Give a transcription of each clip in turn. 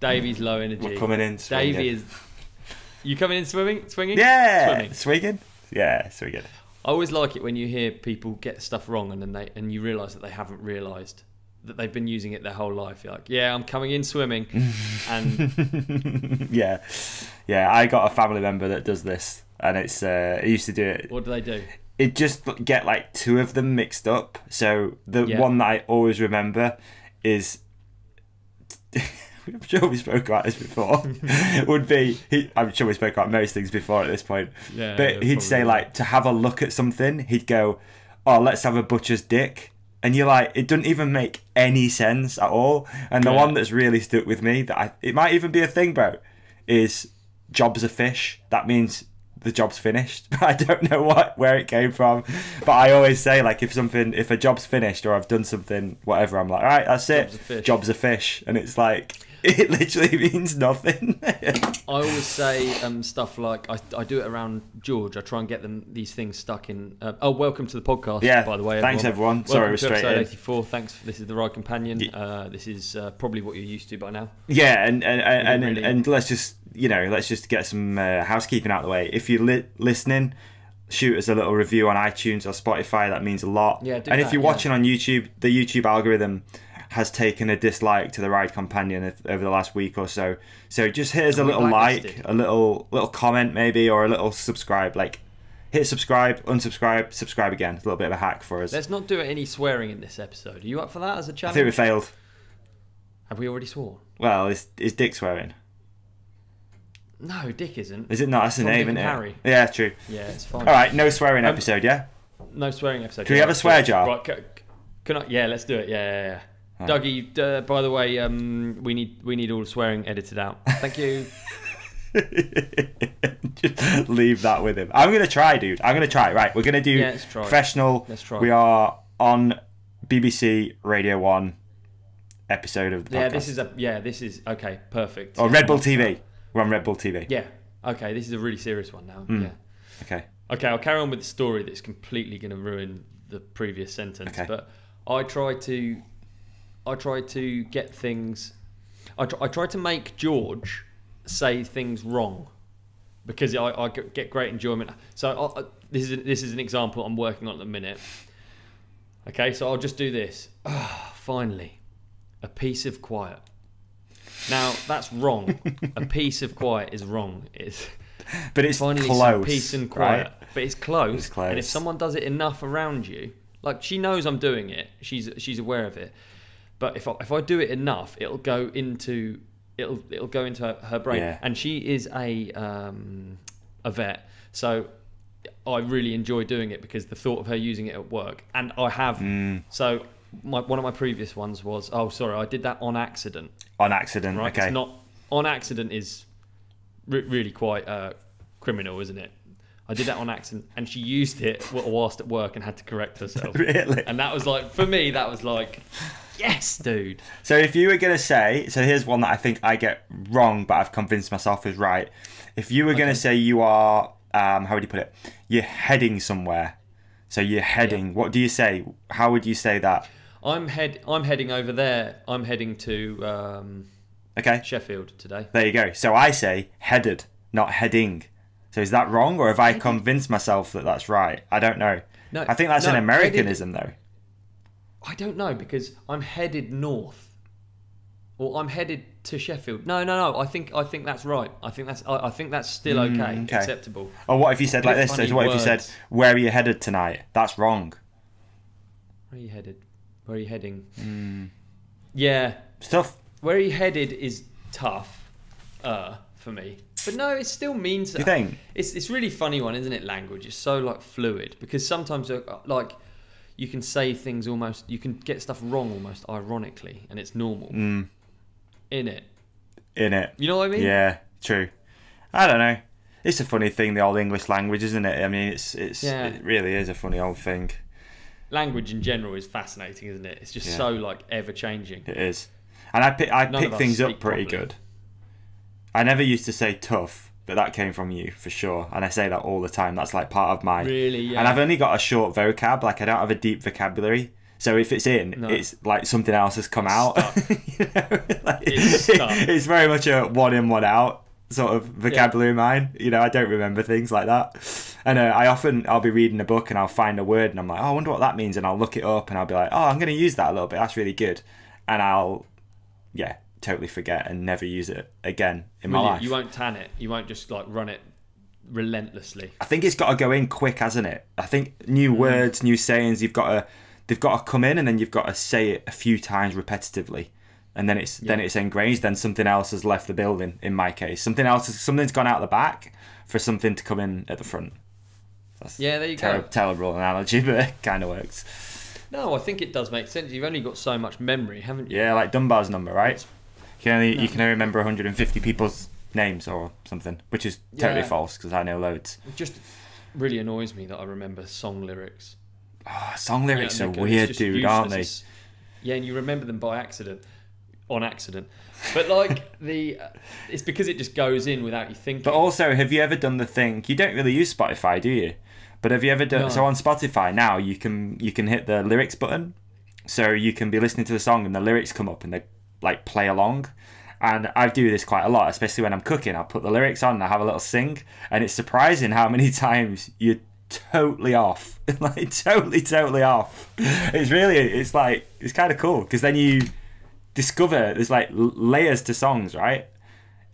Davey's low energy. We're coming in swinging. Davey is... You coming in swimming? Swinging? Yeah! Swimming. Swinging? Yeah, swinging. I always like it when you hear people get stuff wrong and then they and you realise that they haven't realised that they've been using it their whole life. You're like, yeah, I'm coming in swimming. And yeah. Yeah, I got a family member that does this and it's... I used to do it... What do they do? It just get like two of them mixed up. So the one that I always remember is... I'm sure we spoke about this before. Would be I'm sure we spoke about most things before at this point. Yeah, but he'd say like to have a look at something. He'd go, "Oh, let's have a butcher's dick," and you're like, it doesn't even make any sense at all. And the one that's really stuck with me that it might even be a thing, bro, is job's a fish. That means the job's finished. I don't know where it came from, but I always say like if a job's finished or I've done something whatever, I'm like, all right, that's it. Job's a fish, and it's like. It literally means nothing. I always say stuff like, I do it around George. I try and get them these things stuck in... welcome to the podcast, by the way. Everyone. Thanks, everyone. Welcome Sorry, we're straight episode in. 84. Thanks. This is The Ride Companion. Yeah. This is probably what you're used to by now. Yeah, and let's just get some housekeeping out of the way. If you're listening, shoot us a little review on iTunes or Spotify. That means a lot. Yeah, do and that, if you're watching on YouTube, the YouTube algorithm... has taken a dislike to The Ride Companion over the last week or so. So just hit us a little like, a little comment maybe, or a little subscribe. Like, hit subscribe, unsubscribe, subscribe again. It's a little bit of a hack for us. Let's not do any swearing in this episode. Are you up for that as a challenge? I think we failed. Have we already sworn? Well, is Dick swearing? No, Dick isn't. Is it not? That's the name, isn't it? Harry. Yeah, true. Yeah, it's fine. All right, no swearing episode, yeah? No swearing episode. Do we have a swear jar? Right, yeah, let's do it. Yeah. Dougie, by the way, we need all swearing edited out. Thank you. Just leave that with him. I'm going to try, dude. I'm going to try. Right, we're going to do professional. Let's try. We are on BBC Radio 1 episode of the podcast. This is okay, perfect. Or Red Bull TV. We're on Red Bull TV. Yeah. Okay, this is a really serious one now. Mm. Yeah. Okay, I'll carry on with the story that's completely going to ruin the previous sentence, but I tried to get things... I tried to make George say things wrong because I get great enjoyment. So this is an example I'm working on at the minute. Okay, so I'll just do this. Oh, finally, a piece of quiet. Now, that's wrong. A piece of quiet is wrong. But it's finally close. Finally, peace and quiet. Right? But it's close. It's close. And if someone does it enough around you, like she knows I'm doing it. She's aware of it. But if I do it enough, it'll go into her brain. Yeah. And she is a vet, so I really enjoy doing it because the thought of her using it at work, and I have. Mm. So one of my previous ones was, oh sorry, I did that on accident. On accident, right? Okay. It's not on accident is really quite criminal, isn't it? I did that on accident, and she used it whilst at work and had to correct herself. Really? And that was like, for me, that was like. Yes, dude. So if you were going to say... So here's one that I think I get wrong, but I've convinced myself is right. If you were going to say you are... how would you put it? You're heading somewhere. So you're heading. Yeah. What do you say? How would you say that? I'm heading over there. I'm heading to Sheffield today. There you go. So I say headed, not heading. So is that wrong? Or have I convinced myself that that's right? I don't know. No, I think that's an Americanism, though. I don't know, because I'm headed north, or I'm headed to Sheffield. No. I think that's right. I think that's still okay. Acceptable. Or what if you said like this? So what if you said, "Where are you headed tonight?" That's wrong. Where are you headed? Where are you heading? Mm. Yeah, it's tough. Where are you headed is tough, for me. But no, it still means. You think? It's really funny one, isn't it? Language is so like fluid because sometimes like. You can say things almost... You can get stuff wrong almost ironically, and it's normal. Mm. In it. You know what I mean? Yeah, true. I don't know. It's a funny thing, the old English language, isn't it? I mean, it really is a funny old thing. Language in general is fascinating, isn't it? It's just so, like, ever-changing. It is. And I pick things up pretty good. I never used to say tough. But that came from you for sure, and I say that all the time. That's like part of my really, yeah. And I've only got a short vocab, like I don't have a deep vocabulary, So if it's in, it's like something else has come out. You know? Like, it's very much a one in, one out sort of vocabulary. Mine, you know, I don't remember things like that. And I'll be reading a book and I'll find a word and I'm like, oh, I wonder what that means. And I'll look it up and I'll be like, oh, I'm going to use that a little bit. That's really good. And I'll, totally forget and never use it again in my life. You won't tan it. You won't just like run it relentlessly. I think it's got to go in quick, hasn't it? I think new words, new sayings, they've got to come in and then you've got to say it a few times repetitively. And then it's ingrained. Then something else has left the building. In my case, something's gone out the back for something to come in at the front. That's there you go. Terrible analogy, but it kind of works. No, I think it does make sense. You've only got so much memory, haven't you? Yeah, like Dunbar's number, right? You can only remember 150 people's names or something, which is totally false because I know loads. It just really annoys me that I remember song lyrics. Oh, song lyrics are weird, dude, aren't they? Yeah, and you remember them by accident. On accident, but like it's because it just goes in without you thinking. But also, have you ever done the thing? You don't really use Spotify, do you? But have you ever done so on Spotify now? You can hit the lyrics button, so you can be listening to the song and the lyrics come up and they like play along. And I do this quite a lot, especially when I'm cooking. I'll put the lyrics on and I have a little sing, and it's surprising how many times you're totally off, like totally off. It's like it's kind of cool because then you discover there's like layers to songs, right,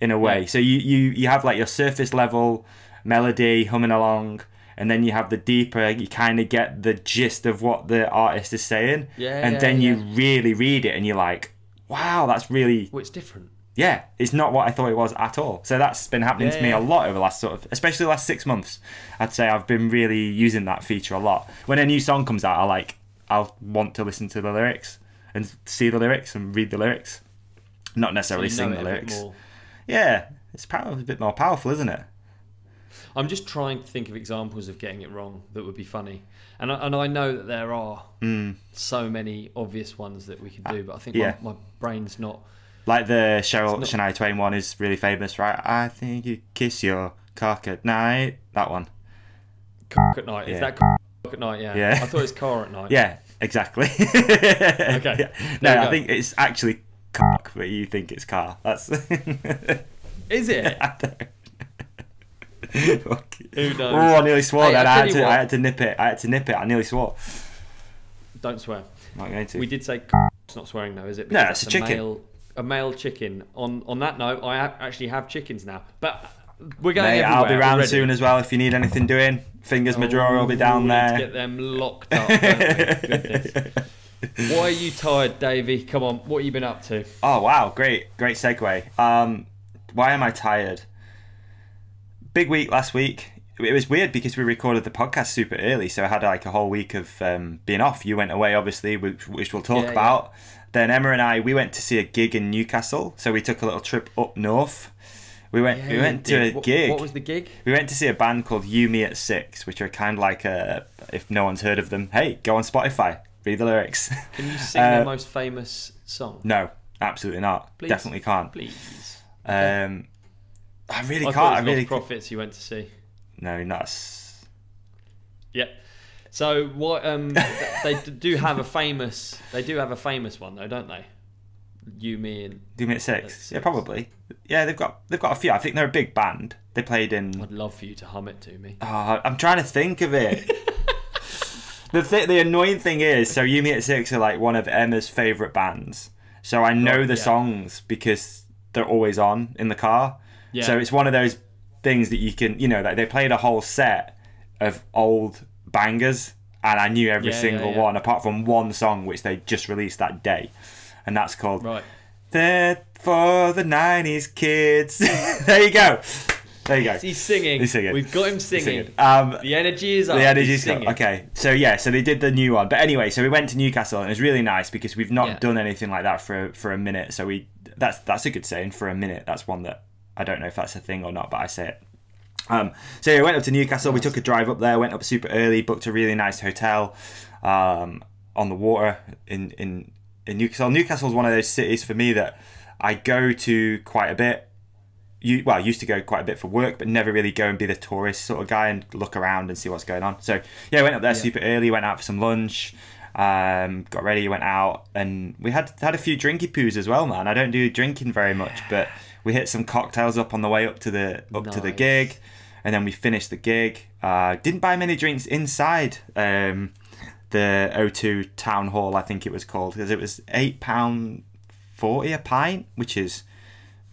in a way. So you have like your surface level melody humming along, and then you have the deeper, you kind of get the gist of what the artist is saying, and then you really read it and you're like, wow, that's really it's different. It's not what I thought it was at all. So that's been happening to me a lot over the last especially the last 6 months. I'd say I've been really using that feature a lot. When a new song comes out, I'll want to listen to the lyrics and see the lyrics and read the lyrics, not necessarily sing the lyrics. Yeah, it's a bit more powerful, isn't it? I'm just trying to think of examples of getting it wrong that would be funny, and I know that there are so many obvious ones that we could do, but I think my brain's not. Like the Shania Twain one is really famous, right? I think you kiss your cock at night. That one. Cock at night. Yeah. Is that cock at night? Yeah. I thought it's car at night. Yeah. Exactly. Okay. Yeah. No, I think it's actually cock, but you think it's car. That's. Is it? I don't. Who knows? Oh, I nearly swore that. I had to nip it. I nearly swore. Don't swear. I'm not going to. We did say cock. It's not swearing though, is it? Because no, it's a chicken. A male chicken. On that note, I actually have chickens now, but. We're going everywhere. I'll be round soon as well if you need anything doing. Fingers Madura will be down there. Let's get them locked up. Why are you tired, Davey? Come on, what have you been up to? Oh wow, great segue. Why am I tired? Big week last week. It was weird because we recorded the podcast super early, so I had like a whole week of being off. You went away, obviously, which we'll talk about. Then Emma and I went to see a gig in Newcastle, so we took a little trip up north. We went to a gig. What was the gig? We went to see a band called You Me at Six, which are kind of like if no one's heard of them, hey, go on Spotify, read the lyrics. Can you sing their most famous song? No, absolutely not. Please. Definitely can't. Please. I can't. It was Lost Prophets you went to see. No, nuts. Yep. So what? They do have a famous one though, don't they? You, me at Six. Yeah, probably. Yeah, they've got a few. I think they're a big band. They played in. I'd love for you to hum it to me. Oh, I'm trying to think of it. The annoying thing is, so You Me at Six are like one of Emma's favourite bands. So I know the songs because they're always on in the car. Yeah. So it's one of those things that you can, like they played a whole set of old bangers, and I knew every single one apart from one song which they just released that day. And that's called "That for the 90s Kids." There you go. There you go. He's singing. We've got him singing. The energy is up. The energy is up. Okay. So, so they did the new one. But anyway, so we went to Newcastle and it was really nice because we've not done anything like that for a minute. So that's a good saying, for a minute. That's one that I don't know if that's a thing or not, but I say it. So we went up to Newcastle. Nice. We took a drive up there, went up super early, booked a really nice hotel on the water in Newcastle. Newcastle's one of those cities for me that I go to quite a bit. I used to go quite a bit for work, but never really go and be the tourist sort of guy and look around and see what's going on. So, went up there super early, went out for some lunch, Got ready, went out, and we had a few drinky poos as well, man. I don't do drinking very much, but we hit some cocktails up on the way up to the gig, and then we finished the gig. Didn't buy many drinks inside the O2 Town Hall, I think it was called, because it was £8.40 a pint, which is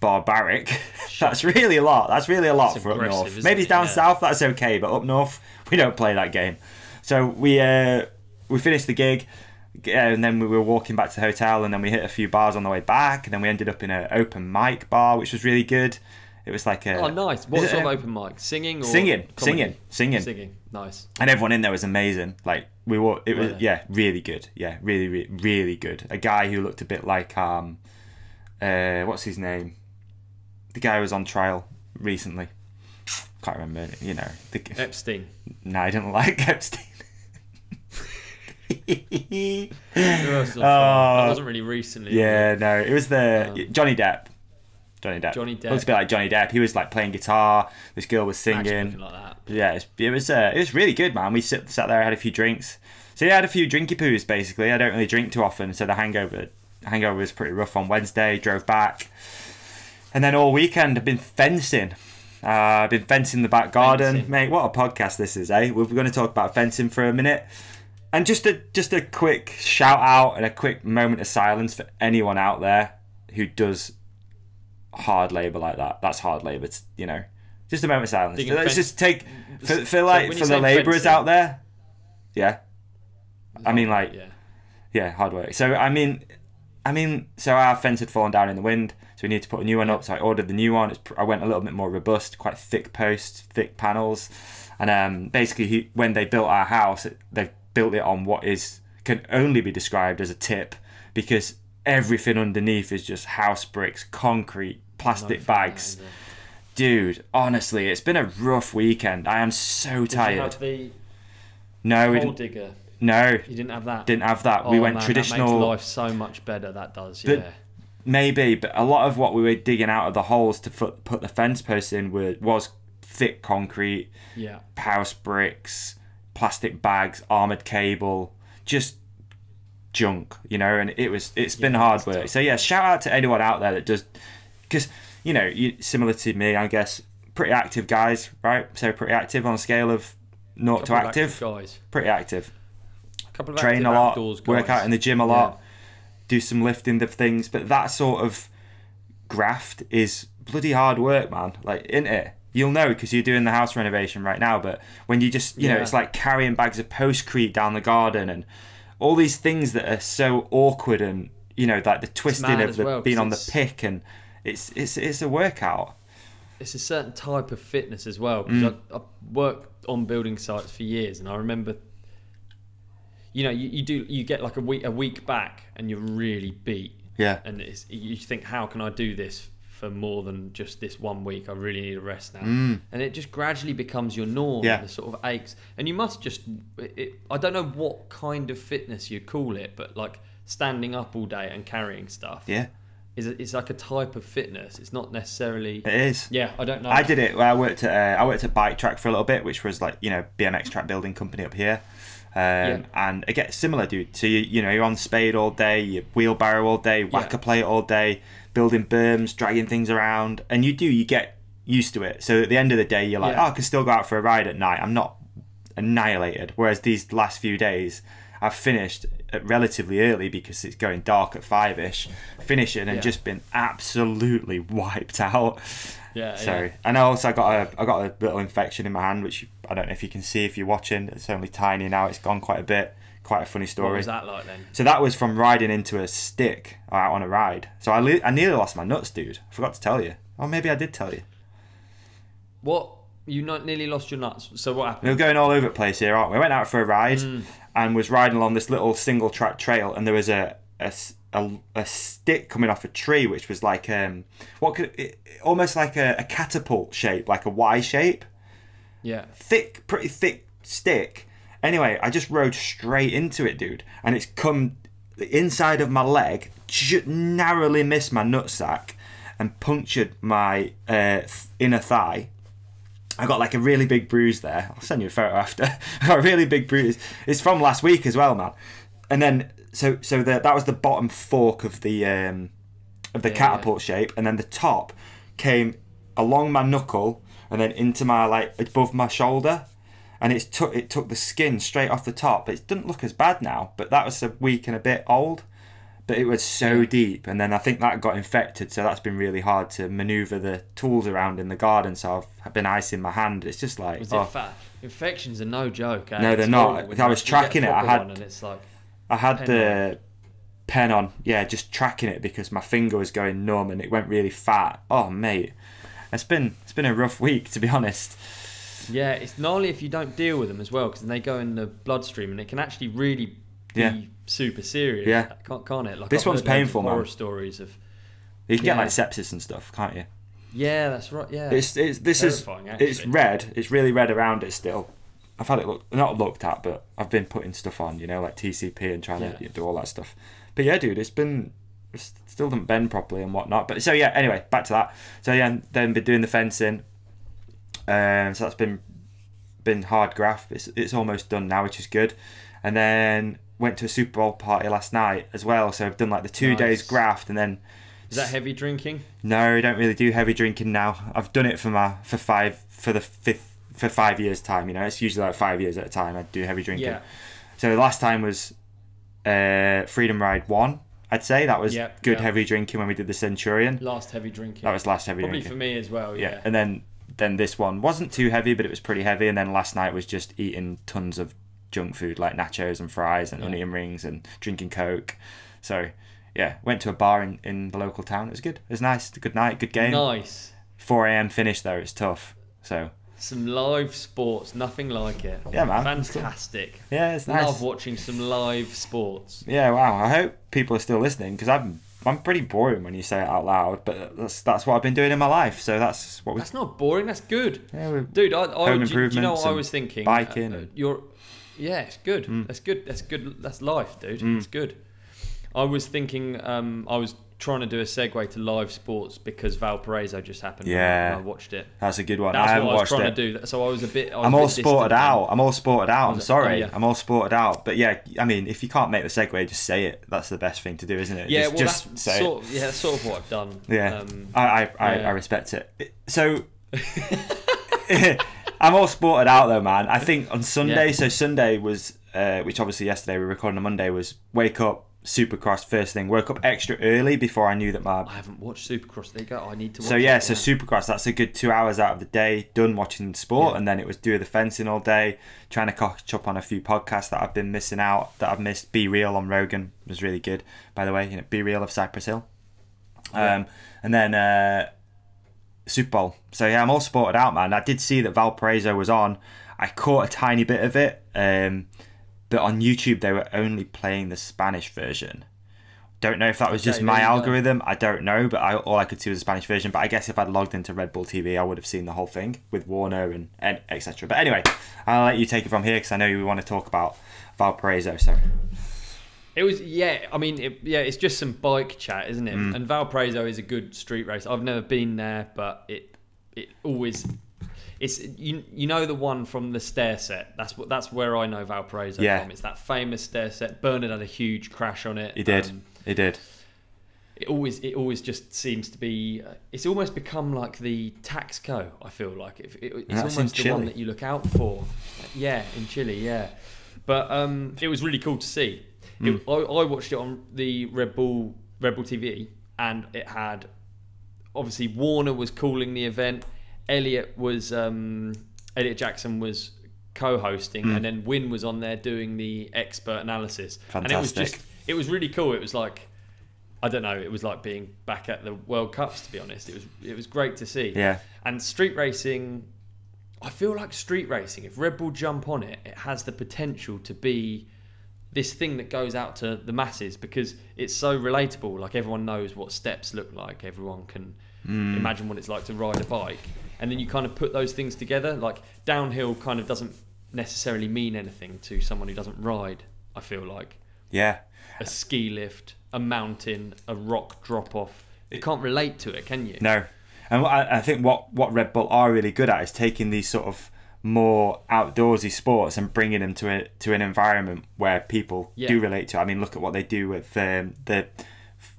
barbaric. That's really a lot. That's really a lot for up north. Maybe down south that's okay, but up north we don't play that game. So we finished the gig, and then we were walking back to the hotel, and then we hit a few bars on the way back, and then we ended up in an open mic bar, which was really good. It was like a... Oh, nice. What sort of open mic? Singing or... Singing. Nice. And everyone in there was amazing. Like, we were... It was, yeah, really good. Yeah, really good. A guy who looked a bit like... what's his name? The guy who was on trial recently. Can't remember, you know. Epstein. No, I didn't like Epstein. That wasn't really recently. Yeah, no, it was the Johnny Depp. It looks a bit like Johnny Depp. He was like playing guitar. This girl was singing. Like that. Yeah, it was really good, man. We sat there, had a few drinks. So yeah, I had a few drinky poos basically. I don't really drink too often, so the hangover was pretty rough on Wednesday. Drove back, and then all weekend I've been fencing. I've been fencing the back garden, mate. What a podcast this is, eh? We're going to talk about fencing for a minute. And just a quick shout out and a quick moment of silence for anyone out there who does hard labour like that. That's hard labour, you know. Just a moment of silence. Let's just take for the labourers out there. Yeah, I mean hard work. So so our fence had fallen down in the wind, so we need to put a new one up. So I ordered the new one. I went a little bit more robust, quite thick posts, thick panels, and basically when they built our house, they've built it on what can only be described as a tip, because everything underneath is just house bricks, concrete, plastic bags. Dude, honestly, it's been a rough weekend. I am so tired. Did you have the hole digger? No, you didn't have that. Didn't have that. Oh, we went traditional. That makes life so much better. That does. Yeah. Maybe, but a lot of what we were digging out of the holes to put the fence posts in was thick concrete. Yeah. House bricks. Plastic bags, armoured cable, just junk, you know, and it's been hard work. So yeah, shout out to anyone out there that does, because, you know, similar to me, I guess, pretty active guys, right? So pretty active on a scale of naught to active. Pretty active. Train a lot, work out in the gym a lot, do some lifting of things, but that sort of graft is bloody hard work, man, like, isn't it? You'll know because you're doing the house renovation right now, but when you just, you know, it's like carrying bags of postcrete down the garden and all these things that are so awkward, and, you know, like the twisting of the, being on the pick, and it's a workout. It's a certain type of fitness as well, because I worked on building sites for years, and I remember, you know, you get like a week back and you're really beat. Yeah. And you think, how can I do this for more than just this 1 week? I really need a rest now. And it just gradually becomes your norm, the sort of aches. And you must just, I don't know what kind of fitness you call it, but like standing up all day and carrying stuff it's like a type of fitness. It's not necessarily... It is. Yeah, I don't know. I did it. I worked at Bike Track for a little bit, which was like, you know, BMX track building company up here. And again, similar, dude. So you know, you're on spade all day, you wheelbarrow all day, whack a plate all day, building berms, dragging things around, and you get used to it. So at the end of the day, you're like, oh, I can still go out for a ride at night. I'm not annihilated. Whereas these last few days, I've finished relatively early because it's going dark at 5ish, finishing and just been absolutely wiped out. Yeah. So and also I got a little infection in my hand, which I don't know if you can see if you're watching. It's only tiny now. It's gone quite a bit. Quite a funny story. What was that like then? So that was from riding into a stick out on a ride. So I nearly lost my nuts, dude. I forgot to tell you. Or maybe I did tell you. What? You nearly lost your nuts. So what happened? We were going all over the place here, aren't we? We went out for a ride and was riding along this little single track trail, and there was a stick coming off a tree, which was like almost like a catapult shape, like a Y shape. Yeah. Thick, pretty thick stick. Anyway, I just rode straight into it, dude, and it's come the inside of my leg, narrowly missed my nutsack, and punctured my inner thigh. I got like a really big bruise there. I'll send you a photo after. I got a really big bruise. It's from last week as well, man. and then so that was the bottom fork of the catapult shape, and then the top came along my knuckle and then into my, like, above my shoulder, and it took the skin straight off the top. It doesn't look as bad now, but that was a week and a bit old. But it was so deep, and then I think that got infected, so that's been really hard to manoeuvre the tools around in the garden, so I've been icing my hand. It's just like... Infections are no joke, eh? No, they're not. I was tracking it. I had the pen on, yeah, just tracking it because my finger was going numb and it went really fat. Oh, mate. It's been a rough week, to be honest. Yeah, it's gnarly if you don't deal with them as well, because then they go in the bloodstream and it can actually really... be super serious. Yeah, can't it? Like, this one's painful, man. Horror stories of you can get like sepsis and stuff, can't you? Yeah, that's right. Yeah, it's red. It's really red around it still. I've had it not looked at, but I've been putting stuff on, you know, like TCP and trying to do all that stuff. But yeah, dude, it still doesn't bend properly and whatnot. But so yeah, anyway, back to that. So yeah, then been doing the fencing. So that's been hard graft. It's almost done now, which is good. And then went to a Super Bowl party last night as well, so I've done like the 2 days graft, and then... Is that heavy drinking? No, I don't really do heavy drinking now. I've done it for 5 years time, you know. It's usually like 5 years at a time I do heavy drinking. Yeah. So the last time was Freedom Ride 1, I'd say. That was good heavy drinking when we did the Centurion. Last heavy drinking. That was last heavy drinking. Probably for me as well, yeah. And then this one wasn't too heavy, but it was pretty heavy, and then last night was just eating tons of junk food like nachos and fries and onion rings and drinking Coke. So yeah, went to a bar in the local town. It was good. It was nice. Good night, good game. Nice. 4 a.m. finish though, it's tough. So some live sports, nothing like it. Yeah, man. Fantastic. Yeah, it's nice. Love watching some live sports. Yeah, wow. I hope people are still listening, because I'm pretty boring when you say it out loud, but that's what I've been doing in my life. So that's what we... That's not boring, that's good. Yeah, dude, do you know what I was thinking? Biking. Yeah, it's good. Mm. That's good. That's life, dude. Mm. It's good. I was thinking, I was trying to do a segue to live sports because Valparaiso just happened. Yeah, and I watched it. That's a good one. That's what I was trying to do. So I was a bit... I'm all sorry. Oh, yeah. I'm all sported out. But yeah, I mean, if you can't make the segue, just say it. That's the best thing to do, isn't it? Yeah, that's sort of what I've done. Yeah, I respect it. So... I'm all sported out though, man. I think on Sunday, so Sunday was, which obviously yesterday, we were recording on Monday, was wake up, Supercross, first thing. Woke up extra early before I knew that my... I haven't watched Supercross. There you go. I need to watch So Supercross, that's a good 2 hours out of the day done watching sport. Yeah. And then it was doing the fencing all day, trying to catch up on a few podcasts that I've been missing out, that I've missed. Be Real on Rogan was really good, by the way. You know, Be Real of Cypress Hill. Yeah. And then... Super Bowl. So yeah, I'm all sported out, man. I did see that Valparaiso was on. I caught a tiny bit of it, but on YouTube they were only playing the Spanish version. Don't know if that was just my algorithm. I don't know, but all I could see was the Spanish version. But I guess if I'd logged into Red Bull TV, I would have seen the whole thing with Warner and etc. But anyway, I'll let you take it from here because I know you want to talk about Valparaiso. So it was, it's just some bike chat, isn't it? Mm. And Valparaiso is a good street race. I've never been there, but it always, it's you know the one from the stair set. That's where I know Valparaiso from. It's that famous stair set. Bernard had a huge crash on it. He did. He did. It always just seems to be... It's almost become like the Taxco, I feel like. It's almost the one that you look out for. Yeah, in Chile, yeah. But it was really cool to see. I watched it on the Red Bull TV, and it had, obviously, Warner was calling the event. Elliot Jackson was co-hosting, and then Wynn was on there doing the expert analysis. Fantastic. And it was really cool. It was like, I don't know, it was like being back at the World Cups, to be honest. It was great to see. Yeah. And street racing, I feel like street racing, if Red Bull jump on it, it has the potential to be this thing that goes out to the masses because it's so relatable. Like, everyone knows what steps look like. Everyone can imagine what it's like to ride a bike. And then you kind of put those things together. Like, downhill kind of doesn't necessarily mean anything to someone who doesn't ride, I feel like. Yeah. A ski lift, a mountain, a rock drop-off. You can't relate to it, can you? No. And I think what Red Bull are really good at is taking these sort of more outdoorsy sports and bringing them to a to an environment where people do relate to. I mean, look at what they do with the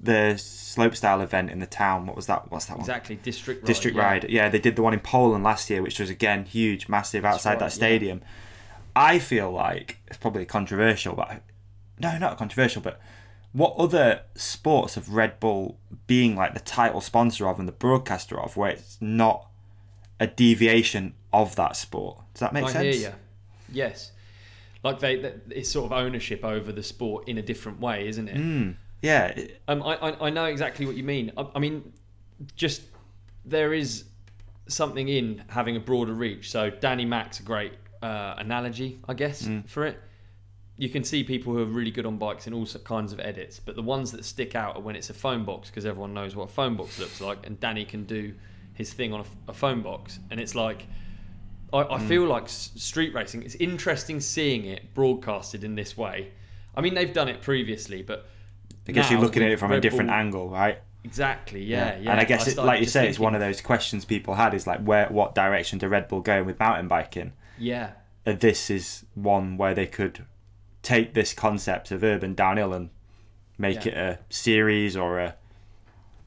slopestyle event in the town. What was that? What's that one? Exactly, District Ride. Yeah, they did the one in Poland last year, which was again huge, massive outside that stadium. Yeah. I feel like it's probably controversial, but no, not controversial, but what other sports have Red Bull being like the title sponsor of and the broadcaster of, where it's not a deviation of that sport? Does that make sense? I hear you. Yes, like it's sort of ownership over the sport in a different way, isn't it? Mm, yeah. I know exactly what you mean. I mean, just there is something in having a broader reach. So Danny Mack's a great analogy, I guess, for it. You can see people who are really good on bikes in all kinds of edits, but the ones that stick out are when it's a phone box, because everyone knows what a phone box looks like, and Danny can do his thing on a phone box. And it's like, I feel like street racing, it's interesting seeing it broadcasted in this way. I mean, they've done it previously, but I guess you're looking at it from a different angle, right? Exactly, yeah. And I guess, it, like you say, it's one of those questions people had, is like, what direction do Red Bull go with mountain biking? Yeah. And this is one where they could take this concept of urban downhill and make it a series, or a,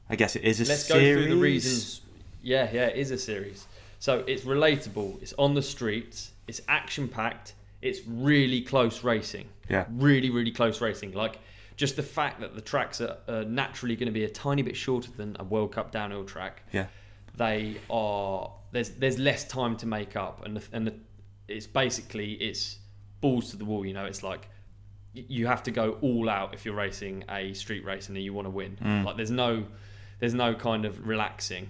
I guess it is a series. Let's go through the reasons. Yeah, it is a series. So it's relatable, it's on the streets, it's action-packed, it's really close racing. Yeah. Really, really close racing. Like, just the fact that the tracks are naturally going to be a tiny bit shorter than a World Cup downhill track. Yeah. They are, there's less time to make up, and it's basically, it's balls to the wall, you know. It's like you have to go all out if you're racing a street race and you want to win. Like there's no kind of relaxing.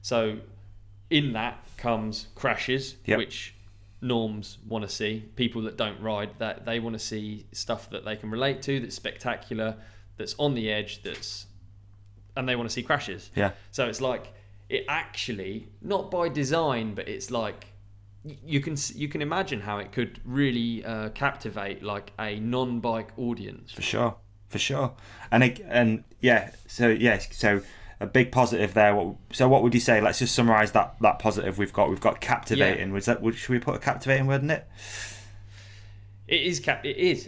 So in that comes crashes, which norms want to see. People that don't ride, that they want to see stuff that they can relate to, that's spectacular, that's on the edge, and they want to see crashes. Yeah. So it's like, it actually, not by design, but it's like, you can imagine how it could really captivate like a non-bike audience. For sure. So a big positive there. So what would you say? Let's just summarize that positive we've got captivating. Yeah. Should we put a captivating word in it? It is,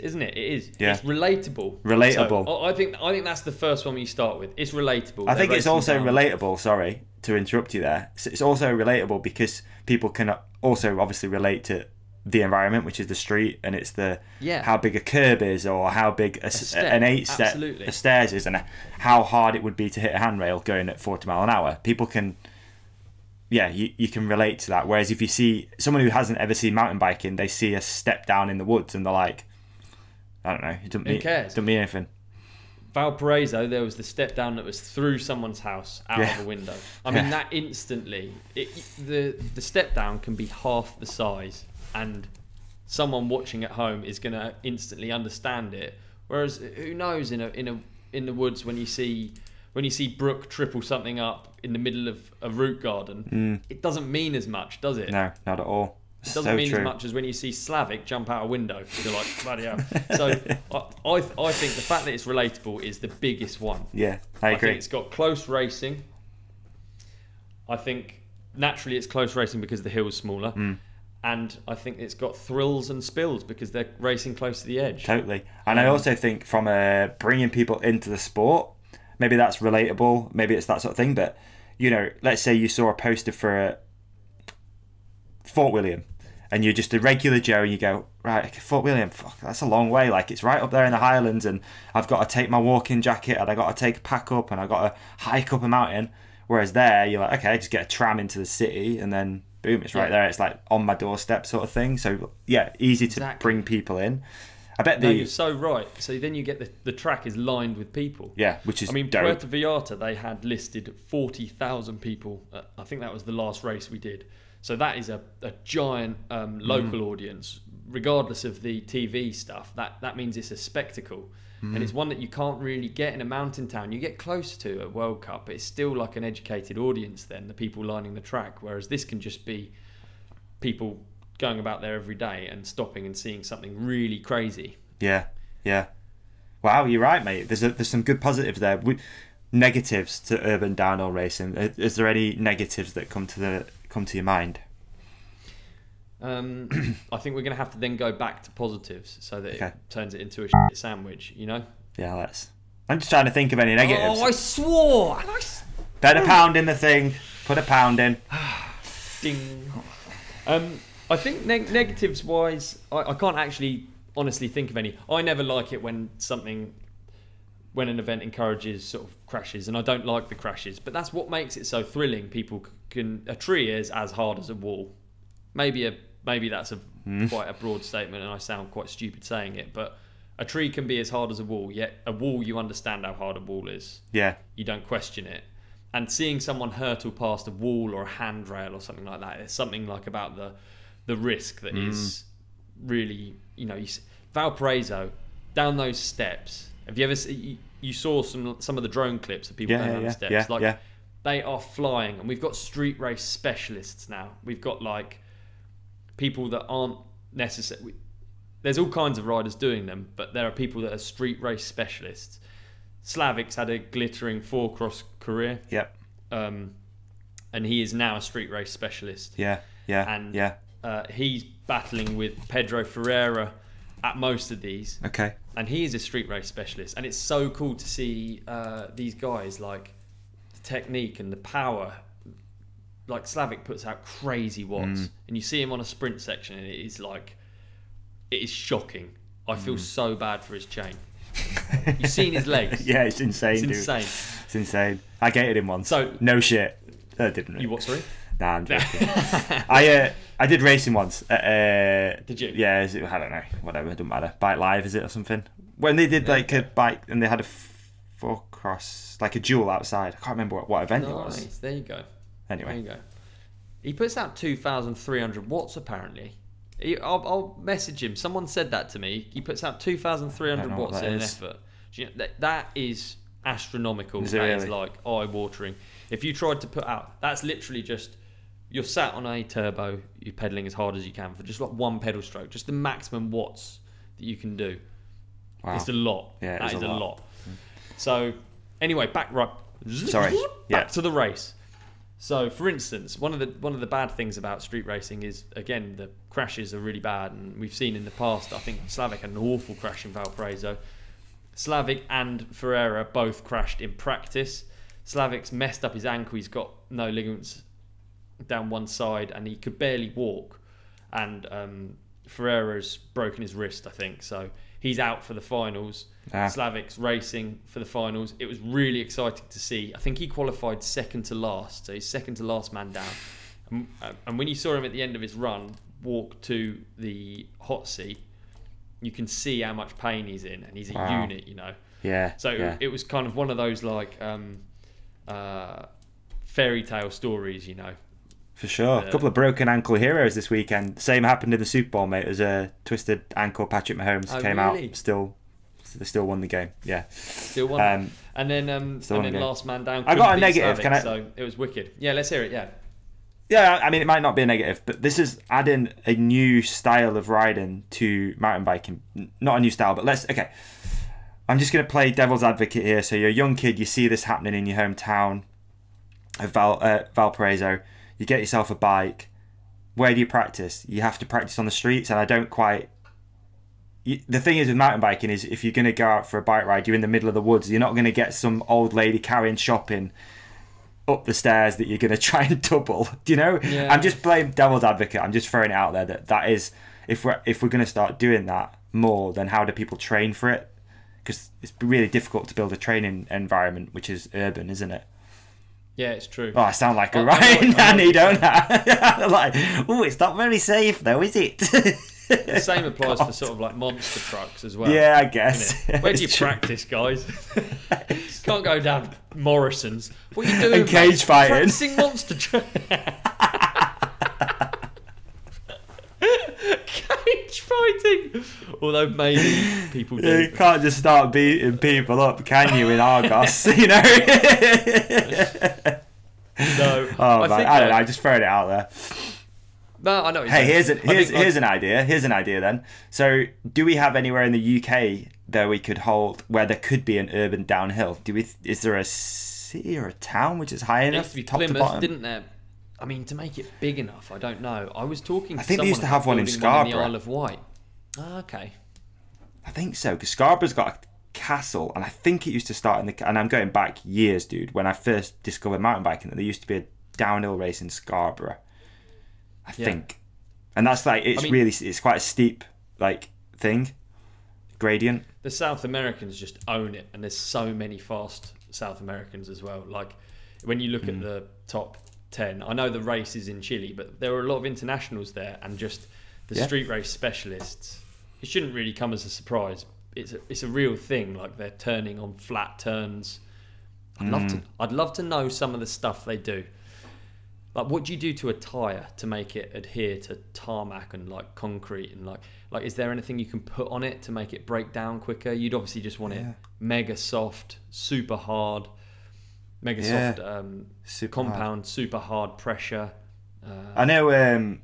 isn't it? Yeah. It's relatable. Relatable. So, I think that's the first one we start with. It's relatable. I think it's also relatable. Sorry to interrupt you there. It's also relatable because people can also obviously relate to the environment, which is the street, and it's the how big a curb is, or how big an 8-step of stairs is, and how hard it would be to hit a handrail going at 40 miles an hour. People can, you can relate to that. Whereas if you see someone who hasn't ever seen mountain biking, they see a step down in the woods and they're like, I don't know, it doesn't mean anything. Valparaiso, there was the step down that was through someone's house out of a window. I mean, that instantly, the step down can be half the size, and someone watching at home is going to instantly understand it. Whereas who knows in the woods, when you see Brooke triple something up in the middle of a root garden, it doesn't mean as much, does it? No, not at all. It doesn't mean as much as when you see Slavik jump out a window. You're like, bloody hell. So I think the fact that it's relatable is the biggest one. Yeah, I agree. I think it's got close racing. I think naturally it's close racing because the hill's smaller. And I think it's got thrills and spills because they're racing close to the edge. Totally. And I also think from bringing people into the sport, maybe that's relatable, maybe it's that sort of thing. But, you know, let's say you saw a poster for Fort William, and you're just a regular Joe, and you go, right, Fort William, fuck, that's a long way, like it's right up there in the Highlands, and I've got to take my walking jacket, and I've got to take a pack up, and I've got to hike up a mountain. Whereas there, you're like, okay, just get a tram into the city, and then boom, it's right there. It's like on my doorstep sort of thing. So yeah, easy to bring people in. I bet you're so right. So then you get the track is lined with people. Yeah, which is, I mean, dope. Puerto Vallarta, they had listed 40,000 people. I think that was the last race we did. So that is a giant local audience, regardless of the TV stuff. That means it's a spectacle. And it's one that you can't really get in a mountain town. You get close to a World Cup, but it's still like an educated audience then, the people lining the track, whereas this can just be people going about there every day and stopping and seeing something really crazy. Yeah. Wow, you're right, mate. There's some good positives there. Negatives to urban downhill racing. Is there any negatives that come to your mind? I think we're going to have to then go back to positives so that it turns it into a shit sandwich, you know? Yeah, let's... I'm just trying to think of any negatives. Oh, I swore! Put a pound in the thing. Put a pound in. Ding. I think negatives-wise, I can't actually honestly think of any. I never like it when something... when an event encourages sort of crashes, and I don't like the crashes, but that's what makes it so thrilling. People can... a tree is as hard as a wall. Maybe that's a quite a broad statement, and I sound quite stupid saying it, but a tree can be as hard as a wall, yet a wall, you understand how hard a wall is. Yeah. You don't question it. And seeing someone hurtle past a wall or a handrail or something like that, there's something like about the risk that is really, you know, Valparaiso, down those steps. Have you ever seen, you saw some of the drone clips of people going down the steps? Yeah, like they are flying, and we've got street race specialists now. We've got like people that aren't necessarily... there's all kinds of riders doing them, but there are people that are street race specialists. Slavik's had a glittering four-cross career. Yep. And he is now a street race specialist. Yeah, yeah, and he's battling with Pedro Ferreira at most of these. Okay. And he is a street race specialist, and it's so cool to see these guys, like the technique and the power. Like Slavik puts out crazy watts, and you see him on a sprint section, and it is like... it is shocking. I feel so bad for his chain. You've seen his legs. Yeah, it's insane. It's insane. Dude. It's insane. I gated him once. So no shit. I didn't. Really. You what? Sorry. Nah, I'm joking. I did racing once. Did you? Yeah. I don't know. Whatever. It doesn't matter. Bike Live, is it, or something? When they did like a bike, and they had a four cross, like a duel outside. I can't remember what event it was. There you go. Anyway. There you go. He puts out 2,300 watts apparently. I'll message him. Someone said that to me. He puts out 2,300 watts in an effort. Do you know, that is astronomical. Is it really? Is like eye-watering. If you tried to put out... that's literally just... you're sat on a turbo, you're pedaling as hard as you can for just like one pedal stroke. Just the maximum watts that you can do. Wow. It's a lot. Yeah, that is a lot. So, anyway, back right... sorry. Back to the race. So, for instance, one of the bad things about street racing is, again, the crashes are really bad, and we've seen in the past, I think Slavik had an awful crash in Valparaiso. Slavik and Ferreira both crashed in practice. Slavik's messed up his ankle, he's got no ligaments down one side, and he could barely walk. And Ferreira's broken his wrist, I think, so he's out for the finals. Slavik's racing for the finals. It was really exciting to see. I think he qualified second to last, so he's second to last man down. And when you saw him at the end of his run walk to the hot seat, you can see how much pain he's in, and he's a unit, you know. Yeah. So it was kind of one of those like fairy tale stories, you know. For sure. A couple of broken ankle heroes this weekend. Same happened in the Super Bowl, mate. It was a twisted ankle. Patrick Mahomes came out, still won the game. Yeah. Still won. And then last man down. I got a negative. Can I? So it was wicked. Yeah, let's hear it. Yeah. Yeah, I mean, it might not be a negative, but this is adding a new style of riding to mountain biking. Not a new style, but let's... okay. I'm just going to play devil's advocate here. So you're a young kid. You see this happening in your hometown of Valparaiso. You get yourself a bike. Where do you practice? You have to practice on the streets, and I don't quite... the thing is with mountain biking is if you're going to go out for a bike ride, you're in the middle of the woods. You're not going to get some old lady carrying shopping up the stairs that you're going to try and double. Do you know? Yeah. I'm just playing devil's advocate. I'm just throwing it out there that is... if we're going to start doing that more, then how do people train for it? Because it's really difficult to build a training environment, which is urban, isn't it? Yeah, it's true. Oh, I sound like a Ryan nanny, don't I? Like, oh, it's not very safe though, is it? The same applies for sort of like monster trucks as well. Yeah, I guess. Where do you practice, guys? Can't go down Morrison's. What are you doing? And cage fighting. Practicing monster trucks. Cage fighting. Although maybe people do. You can't just start beating people up, can you, in Argos? You know. No. Oh man, I don't know. I just throwing it out there. No, I know. Hey, here's an idea then. So, do we have anywhere in the UK that we could hold where there could be an urban downhill? Is there a city or a town which is high enough? It used to be Plymouth, didn't there? I mean, to make it big enough, I don't know. I was talking to someone, they used to have one in Scarborough. One in the Isle of Wight. Oh, okay. I think so, because Scarborough's got a castle, and I think it used to start in the... And I'm going back years, dude, when I first discovered mountain biking, that there used to be a downhill race in Scarborough, I think. And that's like, it's really, it's quite a steep, like, thing, gradient. The South Americans just own it, and there's so many fast South Americans as well. Like, when you look at the top 10, I know the race is in Chile, but there were a lot of internationals there, and just the street race specialists. It shouldn't really come as a surprise. It's a real thing. Like, they're turning on flat turns. I'd love to know some of the stuff they do. Like, what do you do to a tire to make it adhere to tarmac and like concrete, and like is there anything you can put on it to make it break down quicker? You'd obviously just want it mega soft, super hard, mega soft super compound, hard. Super hard pressure. I know.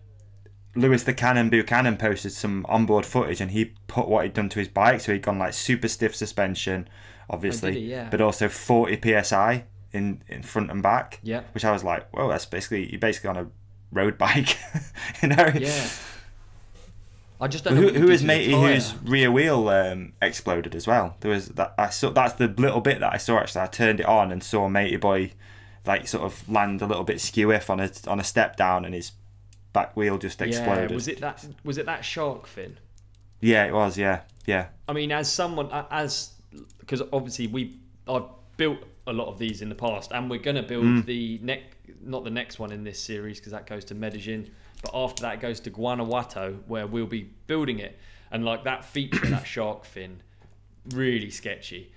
Lewis the Cannon Buchanan posted some onboard footage, and he put what he'd done to his bike. So he'd gone like super stiff suspension, obviously, but also 40 psi in front and back. Yeah, which I was like, whoa, that's basically you're basically on a road bike, you know? Yeah. I just don't know who is matey whose rear wheel exploded as well. There was that I saw. That's the little bit that I saw. Actually, I turned it on and saw matey boy, like sort of land a little bit skew-iff on a step down, and his back wheel just exploded. Yeah, was it that shark fin? Yeah, it was. Yeah. I mean, because obviously I've built a lot of these in the past, and we're gonna build not the next one in this series, because that goes to Medellin, but after that it goes to Guanajuato, where we'll be building it. And like that feature, that shark fin, really sketchy.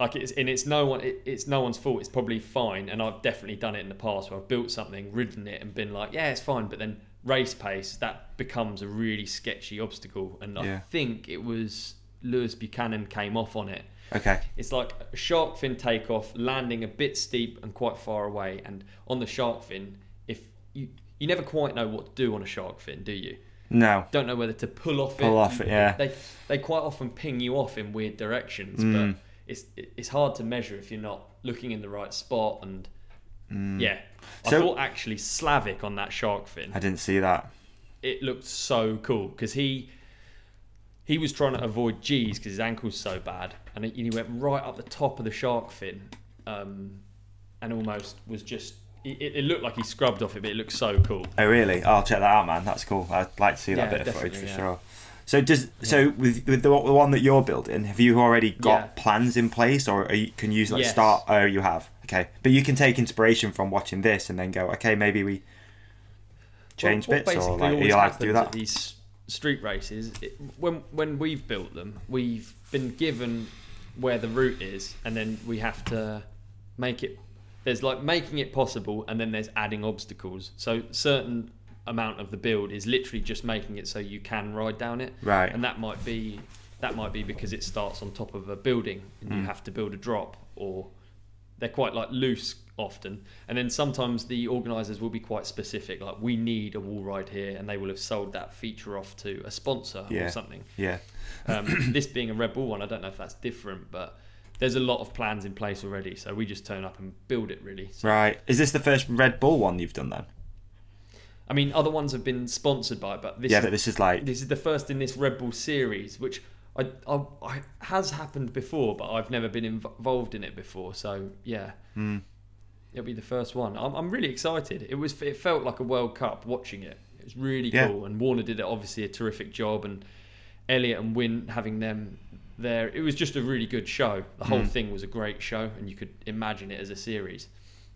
Like it's no one's fault. It's probably fine, and I've definitely done it in the past where I've built something, ridden it, and been like, yeah, it's fine. But then race pace, that becomes a really sketchy obstacle, and I think it was Lewis Buchanan came off on it. Okay, it's like a shark fin takeoff, landing a bit steep and quite far away. And on the shark fin, if you never quite know what to do on a shark fin, do you? No, don't know whether to pull off it. Yeah, they quite often ping you off in weird directions, but it's hard to measure if you're not looking in the right spot. And I thought actually Slavik on that shark fin. I didn't see that. It looked so cool, because he was trying to avoid G's because his ankle's so bad, and he went right up the top of the shark fin, and almost was just. It looked like he scrubbed off it, but it looked so cool. Oh really? I'll check that out, man. That's cool. I'd like to see that bit of footage for sure. So with the one that you're building, have you already got plans in place, or can you use like start? Oh, you have. Okay, but you can take inspiration from watching this and then go, okay, maybe we change bits, or like you like to do that. These street races, when we've built them, we've been given where the route is, and then we have to make it. There's like making it possible, and then there's adding obstacles. So certain amount of the build is literally just making it so you can ride down it, right? And that might be because it starts on top of a building, and you have to build a drop, or they're quite like loose often. And then sometimes the organisers will be quite specific, like we need a wall ride here, and they will have sold that feature off to a sponsor or something. This being a Red Bull one, I don't know if that's different, but there's a lot of plans in place already, so we just turn up and build it, really. So. Right. Is this the first Red Bull one you've done then? I mean, other ones have been sponsored by, but this is the first in this Red Bull series, which I has happened before, but I've never been involved in it before. So yeah, it'll be the first one. I'm really excited. It felt like a World Cup watching it. It was really cool, and Warner did obviously a terrific job, and Elliot and Wynn, having them there, it was just a really good show. The whole thing was a great show, and you could imagine it as a series.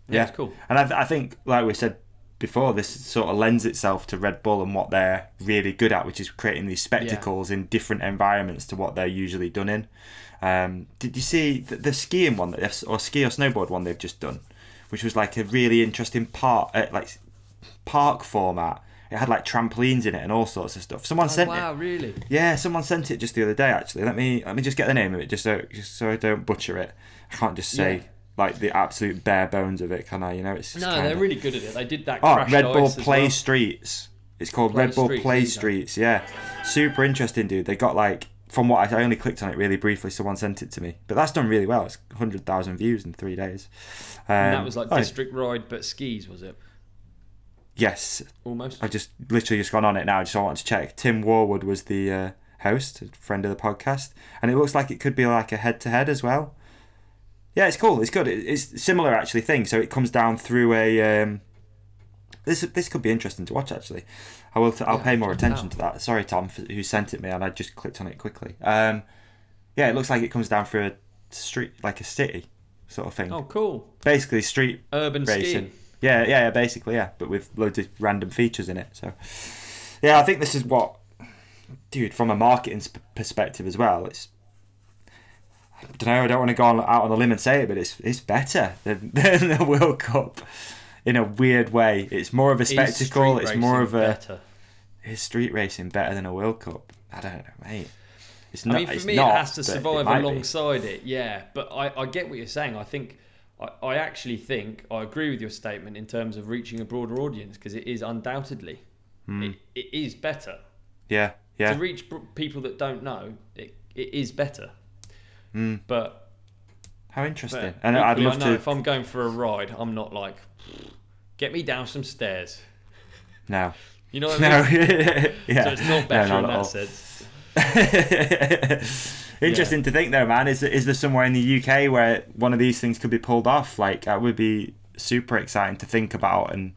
Yeah, it was cool. And I think, like we said before, this sort of lends itself to Red Bull and what they're really good at, which is creating these spectacles in different environments to what they're usually done in. Did you see the skiing one, ski or snowboard one they've just done, which was like a really interesting park format? It had like trampolines in it and all sorts of stuff. Someone sent it. Wow, really? Yeah, someone sent it just the other day. Actually, let me just get the name of it, just so I don't butcher it. I can't just say. Yeah. Like the absolute bare bones of it, can I? You know, it's they're really good at it. They did that. Oh, Red Bull Play Streets. It's called Red Bull Play Streets. Yeah, super interesting, dude. They got like from what I only clicked on it really briefly. Someone sent it to me, but that's done really well. It's 100,000 views in 3 days. And that was like district ride, but skis, was it? Yes. Almost. I just literally just gone on it now, just I wanted to check. Tim Warwood was the host, a friend of the podcast. And it looks like it could be like a head-to-head as well. Yeah, it's cool. It's good. It's similar, actually, thing. So it comes down through a... This could be interesting to watch, actually. I'll pay more attention to that. Sorry, Tom, who sent it me, and I just clicked on it quickly. Yeah, it looks like it comes down through a street, like a city sort of thing. Oh, cool. Basically, street urban racing. Skiing. Yeah, basically, yeah, but with loads of random features in it. So, yeah, I think this is what, dude, from a marketing perspective as well, it's, I don't know, I don't want to go out on a limb and say it, but it's better than the World Cup in a weird way. It's more of a spectacle. It's more of a... Better? Is street racing better than a World Cup? I don't know, mate. It's not, I mean, for me, it has to survive alongside it, yeah. But I get what you're saying. I think... I actually think I agree with your statement in terms of reaching a broader audience, because it is undoubtedly it is better. Yeah, yeah. To reach people that don't know, it is better. Mm. But how interesting! But and I'd love to. If I'm going for a ride, I'm not like, get me down some stairs. No. You know what I mean? No. Yeah. So it's not better in that sense. Interesting to think, though, man. Is there somewhere in the UK where one of these things could be pulled off? Like, that would be super exciting to think about and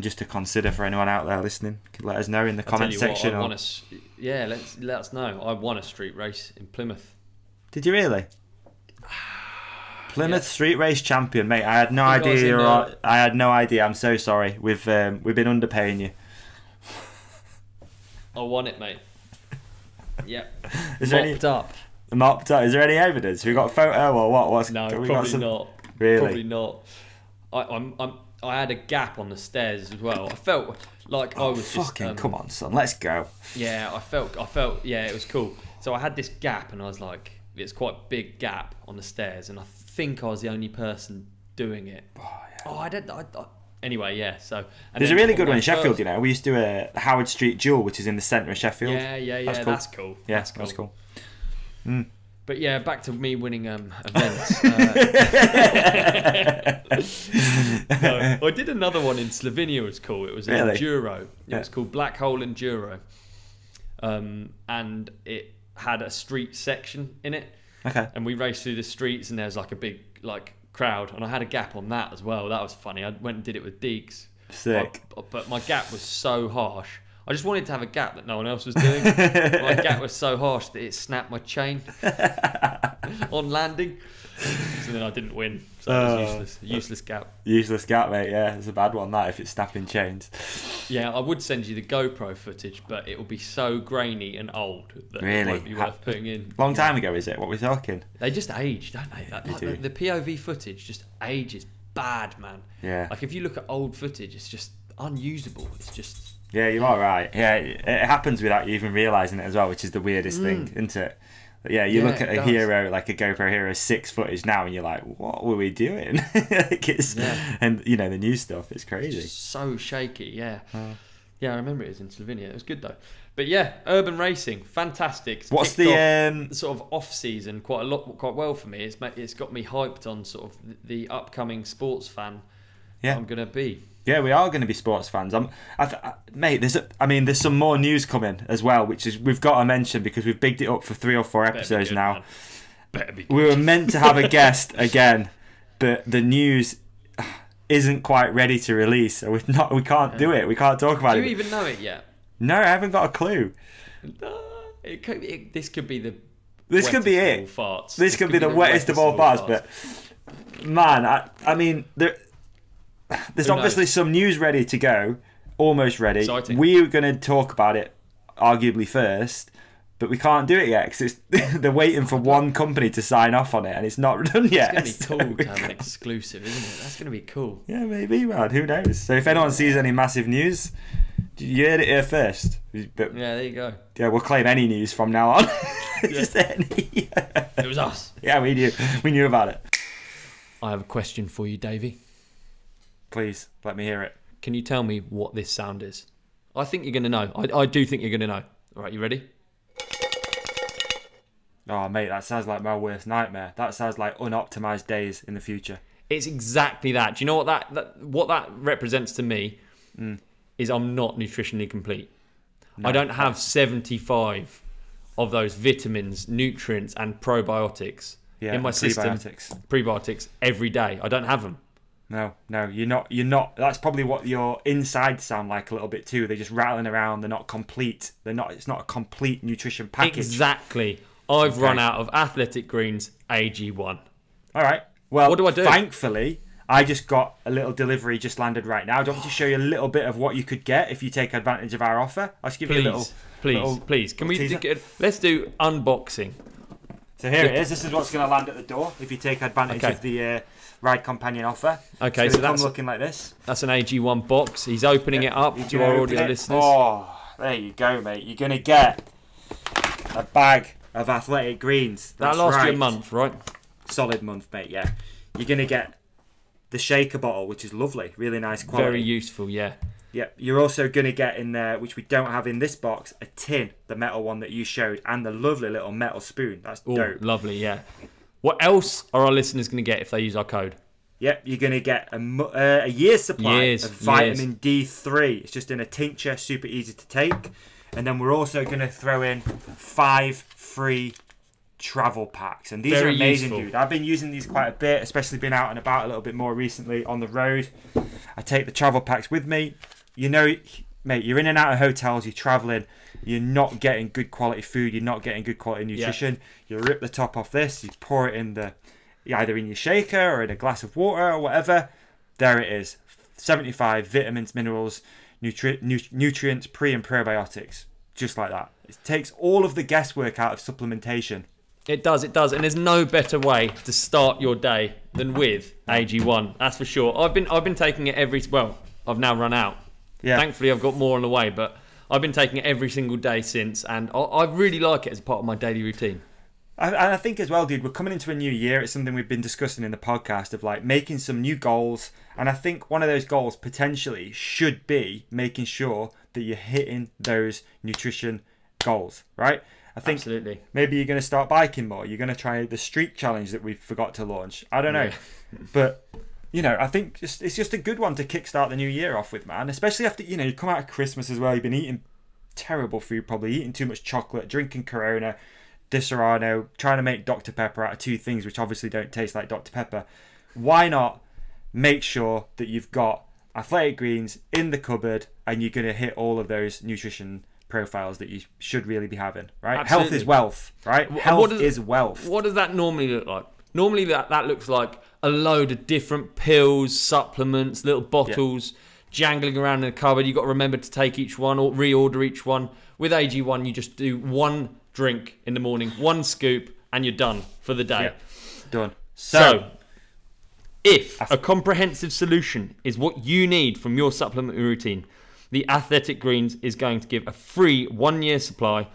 just to consider for anyone out there listening. Could let us know in the comment section. What, yeah, let us know. I won a street race in Plymouth. Did you really? Plymouth street race champion, mate. I had no idea. I had no idea. I'm so sorry. We've been underpaying you. I won it, mate. Yep. Mopped up. Is there any evidence? We got a photo or what? No, probably not. Really? Probably not. I had a gap on the stairs as well. I felt like I was fucking just, come on, son, let's go. Yeah, I felt. Yeah, it was cool. So I had this gap, and I was like, it's quite a big gap on the stairs, and I think I was the only person doing it. Oh, yeah. Anyway, yeah. So there's a really good one in Sheffield. You know, we used to do a Howard Street Duel, which is in the centre of Sheffield. Yeah. That's cool. Yeah, that's cool. Mm. But yeah, back to me winning events. No, I did another one in Slovenia. It was cool. It was an enduro. It was called Black Hole Enduro, and it had a street section in it. Okay. And we raced through the streets, and there's like a big crowd, and I had a gap on that as well. That was funny. I went and did it with Deeks. Sick. But my gap was so harsh. I just wanted to have a gap that no one else was doing. My gap was so harsh that it snapped my chain on landing. So then I didn't win. So it was useless. Useless gap. Useless gap, mate. Yeah, it's a bad one, that, if it's snapping chains. Yeah, I would send you the GoPro footage, but it will be so grainy and old that it won't be worth putting in. Long time ago, is it? What we're talking? They just age, don't they? Like, they do. The POV footage just ages bad, man. Yeah. Like, if you look at old footage, it's just unusable. It's just... Yeah, you are right. Yeah, it happens without you even realising it as well, which is the weirdest thing, isn't it? But yeah, you look at a hero, like a GoPro Hero 6 footage now, and you're like, what were we doing? Like and, you know, the new stuff, it's crazy. It's so shaky, yeah. Yeah, I remember it was in Slovenia. It was good, though. But yeah, urban racing, fantastic. It's what's the sort of off-season quite well for me. It's got me hyped on sort of the upcoming sports fan I'm going to be. Yeah, we are going to be sports fans. Mate, there's some more news coming as well, which is we've got to mention because we've bigged it up for 3 or 4 episodes now. We were meant to have a guest again, but the news isn't quite ready to release, so we can't do it. We can't talk about it. Do you even know it yet? No, I haven't got a clue. This could be the... This could be it. This could be the wettest of all farts, but... Man, I mean... There's obviously some news ready to go, almost ready. Exciting. We were going to talk about it arguably first, but we can't do it yet because they're waiting for one company to sign off on it, and it's not done yet. It's going to be cool to have an exclusive, isn't it? That's going to be cool. Yeah, maybe, man. Who knows? So if anyone sees any massive news, you heard it here first. But, yeah, there you go. Yeah, we'll claim any news from now on. Just any. It was us. Yeah, we knew. We knew about it. I have a question for you, Davey. Please, let me hear it. Can you tell me what this sound is? I think you're going to know. I do think you're going to know. All right, you ready? Oh, mate, that sounds like my worst nightmare. That sounds like unoptimized days in the future. It's exactly that. Do you know what that represents to me? is I'm not nutritionally complete. No. I don't have 75 of those vitamins, nutrients, and probiotics in my system. Prebiotics every day. I don't have them. No, no, you're not. You're not. That's probably what your insides sound like a little bit too. They're just rattling around. They're not complete. They're not. It's not a complete nutrition package. Exactly. I've run out of Athletic Greens AG1. All right. Well, what do I do? Thankfully, I just got a little delivery just landed right now. Do you want me to show you a little bit of what you could get if you take advantage of our offer? I'll just give you a little. Please. Can we do, let's do unboxing. So here it is. This is what's going to land at the door if you take advantage of the Ride Companion offer. Okay, so that's looking like this. That's an AG1 box. He's opening it up to our audio listeners. Oh, there you go, mate. You're going to get a bag of Athletic Greens. That lasts you a month, right? Solid month, mate. Yeah. You're going to get the shaker bottle, which is lovely, really nice quality. Very useful, yeah. Yep. You're also going to get in there, which we don't have in this box, a tin, the metal one that you showed, and the lovely little metal spoon. That's dope. Lovely, yeah. What else are our listeners going to get if they use our code? Yep, you're going to get a year's supply of vitamin D3. It's just in a tincture, super easy to take. And then we're also going to throw in 5 free travel packs. And these are amazing, dude. I've been using these quite a bit, especially been out and about a little bit more recently on the road. I take the travel packs with me. You know, mate, you're in and out of hotels, you're traveling, you're not getting good quality food, you're not getting good quality nutrition. Yeah. You rip the top off this, you pour it in the, either in your shaker or in a glass of water or whatever. There it is. 75 vitamins, minerals, nutrients, pre and probiotics. Just like that. It takes all of the guesswork out of supplementation. It does, it does. And there's no better way to start your day than with AG1. That's for sure. I've been taking it every, well, I've now run out. Yeah. Thankfully, I've got more on the way, but I've been taking it every single day since, and I really like it as part of my daily routine. And I think as well, dude, we're coming into a new year. It's something we've been discussing in the podcast of like making some new goals, and I think one of those goals potentially should be making sure that you're hitting those nutrition goals, right? I think maybe you're going to start biking more. You're going to try the street challenge that we forgot to launch. I don't know, but... You know, I think it's just a good one to kickstart the new year off with, man. Especially after, you know, you come out of Christmas as well. You've been eating terrible food, probably eating too much chocolate, drinking Corona, Disaronno, trying to make Dr. Pepper out of two things which obviously don't taste like Dr. Pepper. Why not make sure that you've got Athletic Greens in the cupboard and you're going to hit all of those nutrition profiles that you should really be having, right? Absolutely. Health is wealth, right? Health is wealth. What does that normally look like? Normally that looks like a load of different pills, supplements, little bottles jangling around in the cupboard. You've got to remember to take each one or reorder each one. With AG1, you just do one drink in the morning, one scoop, and you're done for the day. Yeah. Done. So if a comprehensive solution is what you need from your supplement routine, the Athletic Greens is going to give a free one-year supply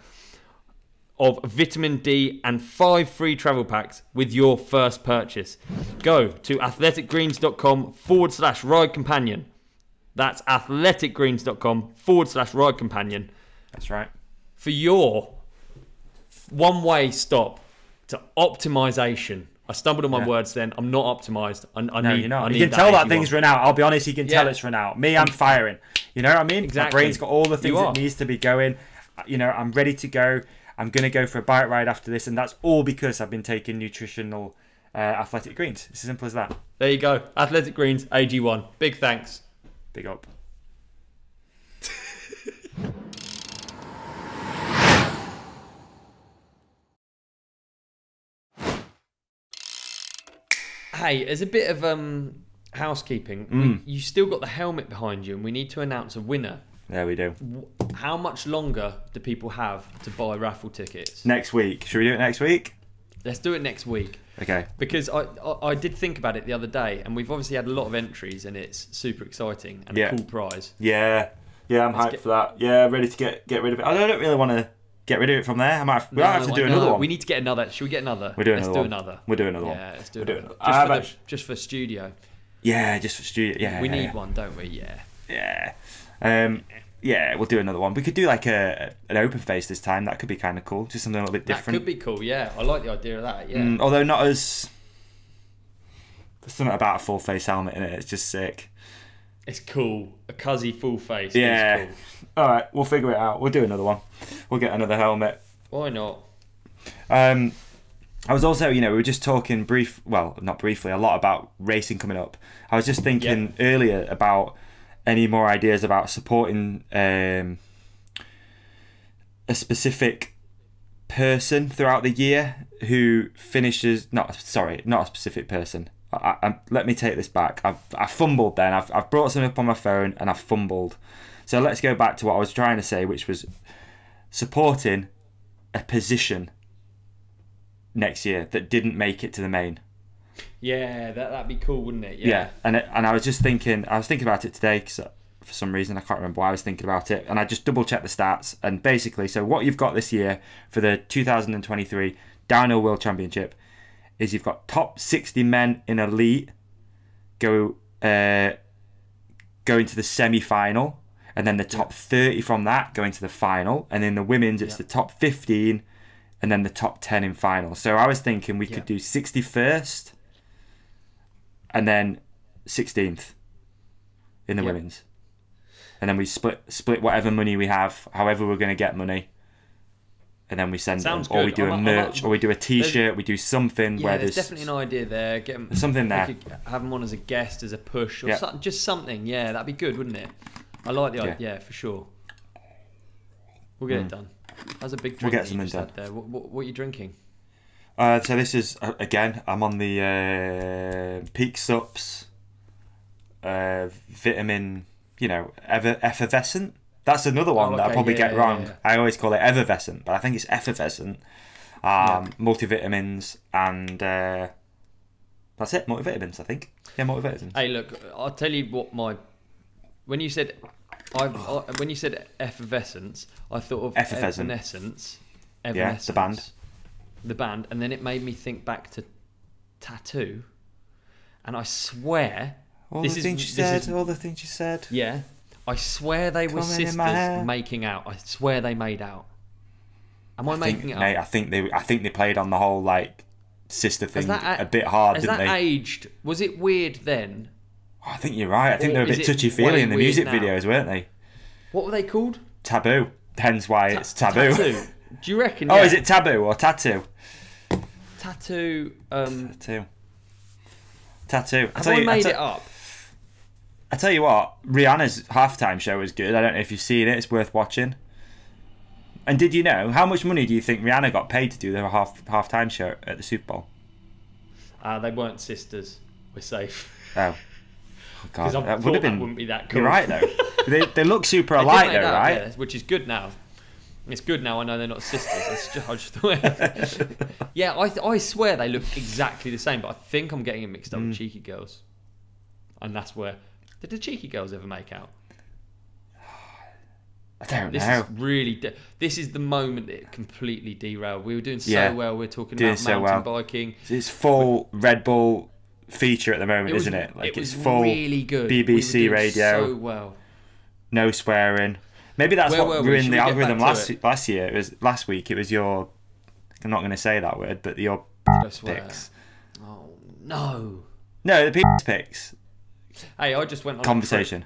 of vitamin D and 5 free travel packs with your first purchase. Go to athleticgreens.com/ride companion. That's athleticgreens.com/ride companion. That's right. For your one-way stop to optimization. I stumbled on my words then. I'm not optimized. I need, you're not. You can tell that thing's run out. I'll be honest, you can tell it's run out. Me, I'm firing. You know what I mean? Exactly. My brain's got all the things it needs to be going. You know, I'm ready to go. I'm going to go for a bike ride after this, and that's all because I've been taking nutritional Athletic Greens. It's as simple as that. There you go. Athletic Greens, AG1. Big thanks. Big up. Hey, as a bit of housekeeping, you still got the helmet behind you, and we need to announce a winner. There we do. How much longer do people have to buy raffle tickets? Next week. Should we do it next week? Let's do it next week. Okay. Because I did think about it the other day, and we've obviously had a lot of entries, and it's super exciting and a cool prize. Yeah. Yeah, I'm hyped for that. Yeah, ready to get rid of it. I don't really want to get rid of it from there. I might have, we might have to do another one. We need to get another. Should we get another? We're doing another one. We'll do another one. Yeah, let's do another one. Just for studio. Yeah, just for studio. Yeah. We need one, don't we? Yeah. Yeah. Yeah, we'll do another one. We could do like an open face this time. That could be kind of cool. Just something a little bit different. That could be cool, yeah. I like the idea of that, yeah. Although not as... There's something about a full face helmet in it. It's just sick. It's cool. A cuzzy full face. Yeah. Cool. All right, we'll figure it out. We'll do another one. We'll get another helmet. Why not? I was also, you know, we were just talking not briefly, a lot about racing coming up. I was just thinking earlier about any more ideas about supporting a specific person throughout the year who finishes. I've brought something up on my phone and I fumbled. So let's go back to what I was trying to say, which was supporting a position next year that didn't make it to the main. Yeah, that'd be cool, wouldn't it? Yeah. And I was just thinking, I was thinking about it today because for some reason I can't remember why I was thinking about it, and I just double checked the stats, and basically, so what you've got this year for the 2023 Downhill World Championship is you've got top 60 men in elite go into the semi-final, and then the top 30 from that go into the final, and in the women's it's the top 15 and then the top 10 in final. So I was thinking we could do 61st and then 16th in the women's, and then we split whatever money we have, however we're going to get money. And then we send them, or we do a merch, or we do a T-shirt. We do something where there's definitely an idea there. Get them, something there. Have them on as a guest, as a push, or something, just something. Yeah, that'd be good, wouldn't it? I like the idea. Yeah, for sure. We'll get it done. That's a big drink. We'll get something done there. What are you drinking? So this is again. I'm on the Peak Sups vitamin. You know, effervescent. That's another one that I probably get wrong. Yeah. I always call it effervescent, but I think it's effervescent. Multivitamins, and that's it. Multivitamins, I think. Yeah, multivitamins. Hey, look, I'll tell you what my... When you said when you said effervescence, I thought of Evanescence. Yeah, the band. The band, and then it made me think back to Tattoo. And I swear... all the things you said. Yeah. I swear they were sisters making out. I swear they made out. Am I making it up? Mate, I think they played on the whole like sister thing a bit hard, didn't they? Has that aged? Was it weird then? Oh, I think you're right. I think they were a bit touchy feely in the music videos, weren't they? What were they called? Taboo. Hence why it's Taboo. Tattoo. Do you reckon? Oh, is it Taboo or Tattoo? Tattoo. Tattoo. Have I made it up? I tell you what, Rihanna's halftime show was good. I don't know if you've seen it. It's worth watching. And did you know, how much money do you think Rihanna got paid to do the halftime show at the Super Bowl? They weren't sisters. We're safe. Oh. God. That would have been... wouldn't be that cool. You're right, though. they look super alike, though, right? Yeah, which is good now. It's good now I know they're not sisters. Yeah, I swear they look exactly the same, but I think I'm getting it mixed up with Cheeky Girls. And that's where... Did the Cheeky Girls ever make out? I don't know. This is really... This is the moment that it completely derailed. We were doing so well. We're talking about mountain biking. It's full Red Bull feature at the moment, isn't it? Like it's full really good. BBC Radio. So well. No swearing. Maybe that's what ruined the algorithm last year. It was last week. It was your... I'm not going to say that word, but your picks. Oh, no. No, the picks. Hey, I just went on a trip.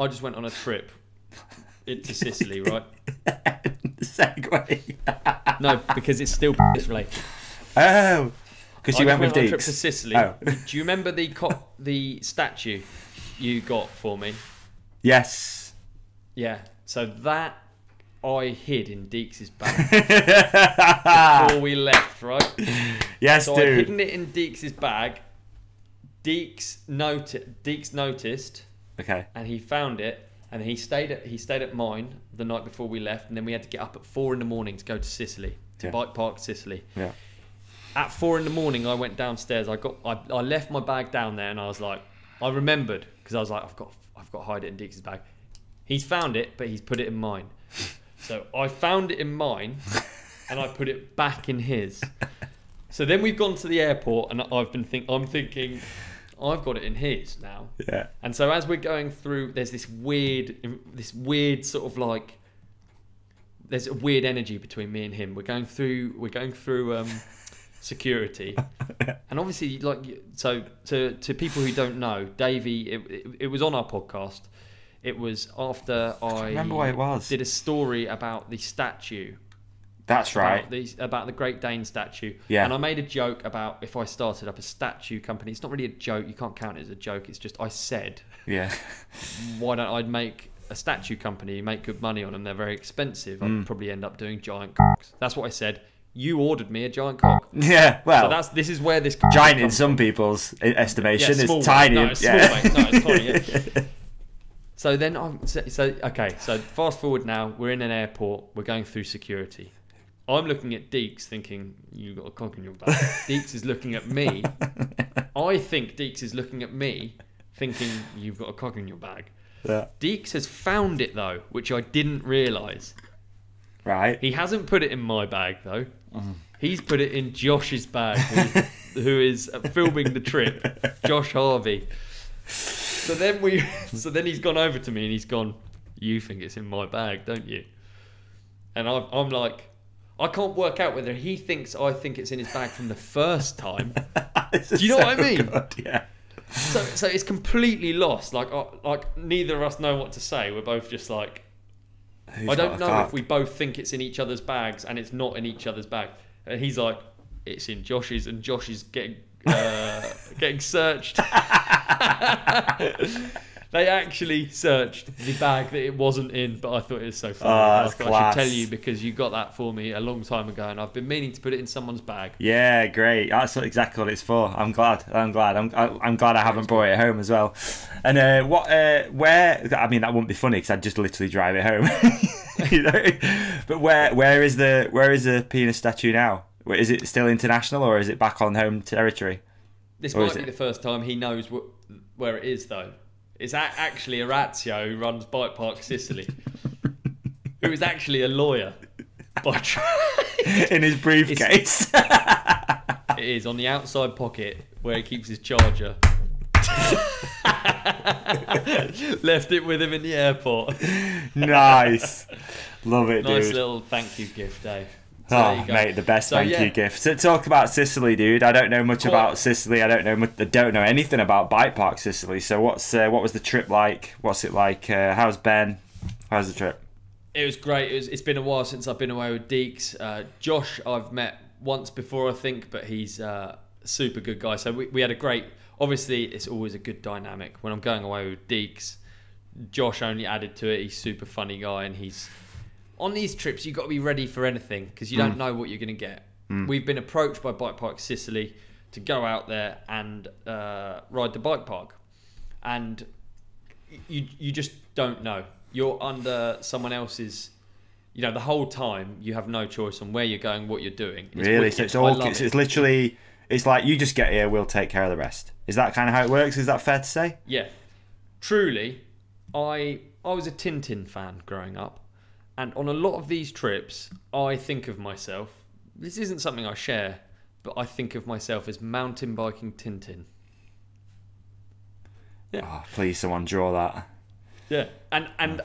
I just went on a trip to Sicily, right? Segue. No, because it's still related. Oh, because you went with Deeks. I went on a trip to Sicily. Oh. Do you remember the statue you got for me? Yes. Yeah. So that I hid in Deeks's bag before we left, right? Yes, so dude. So I'd hidden it in Deeks's bag. Deeks noticed. Okay. And he found it, and he stayed at mine the night before we left, and then we had to get up at 4 in the morning to go to Sicily, to Bike Park Sicily. Yeah. At 4 in the morning, I went downstairs. I left my bag down there, and I was like, I remembered because I was like, I've got to hide it in Deeks's bag. He's found it, but he's put it in mine. So I found it in mine, and I put it back in his. So then we've gone to the airport, and I'm thinking, I've got it in his now. Yeah. And so as we're going through, there's this weird sort of like, there's a weird energy between me and him. We're going through security. And obviously, like, so to people who don't know, Davey, it was on our podcast. It was after I remember what it was. Did a story about the statue. That's right. About the Great Dane statue. Yeah. And I made a joke about if I started up a statue company. It's not really a joke. You can't count it as a joke. It's just I said, yeah, why don't I make a statue company? You make good money on them. They're very expensive. I'd probably end up doing giant cocks. That's what I said. You ordered me a giant cock. Yeah, well, so this is where this giant in some people's estimation is tiny. No, it's small, no, it's tiny. Yeah. So then okay. So fast forward now. We're in an airport. We're going through security. I'm looking at Deeks thinking, you've got a cock in your back. Deeks is looking at me. I think Deeks is looking at me thinking, you've got a cock in your bag. Yeah. Deeks has found it, though, which I didn't realise. Right. He hasn't put it in my bag, though. He's put it in Josh's bag, who is filming the trip, Josh Harvey. So then he's gone over to me and he's gone, you think it's in my bag, don't you? And I'm like, I can't work out whether he thinks I think it's in his bag from the first time. Do you know what I mean? Good, yeah. So it's completely lost. Like neither of us know what to say. We're both just like, I don't know if we both think it's in each other's bags and it's not in each other's bag. And he's like, it's in Josh's, and Josh is getting searched. They actually searched the bag that it wasn't in, but I thought it was so funny. I should tell you, because you got that for me a long time ago, and I've been meaning to put it in someone's bag. Yeah, great. That's exactly what it's for. I'm glad. I'm glad. I'm glad I haven't brought it home as well. And where? I mean, that wouldn't be funny because I'd just literally drive it home. You know? But where is the penis statue now? Is it still international or is it back on home territory? This might be the first time he knows where it is, though. It's actually Orazio, who runs Bike Park Sicily, who is actually a lawyer by trade. In his briefcase. It is on the outside pocket where he keeps his charger. Left it with him in the airport. Nice. Love it, dude. Nice little thank you gift, Dave. So oh, mate, the best thank you gift. So talk about Sicily, dude. I don't know much about Sicily. I don't know anything about Bike Park Sicily. So what was the trip like? What's it like? How's Ben? How's the trip? It was great. It's been a while since I've been away with Deeks. Josh, I've met once before, I think, but he's a super good guy. So we had a great... Obviously, it's always a good dynamic. When I'm going away with Deeks, Josh only added to it. He's a super funny guy, and he's... On these trips, you've got to be ready for anything because you don't know what you're going to get. We've been approached by Bike Park Sicily to go out there and ride the bike park. And you just don't know. You're under someone else's... You know, the whole time, you have no choice on where you're going, what you're doing. It's really? Wicked. So it's all... It's literally... It's like, you just get here, we'll take care of the rest. Is that kind of how it works? Is that fair to say? Yeah. Truly, I was a Tintin fan growing up. And on a lot of these trips, I think of myself, this isn't something I share, but I think of myself as mountain biking Tintin. Yeah. Oh, please someone draw that. Yeah. And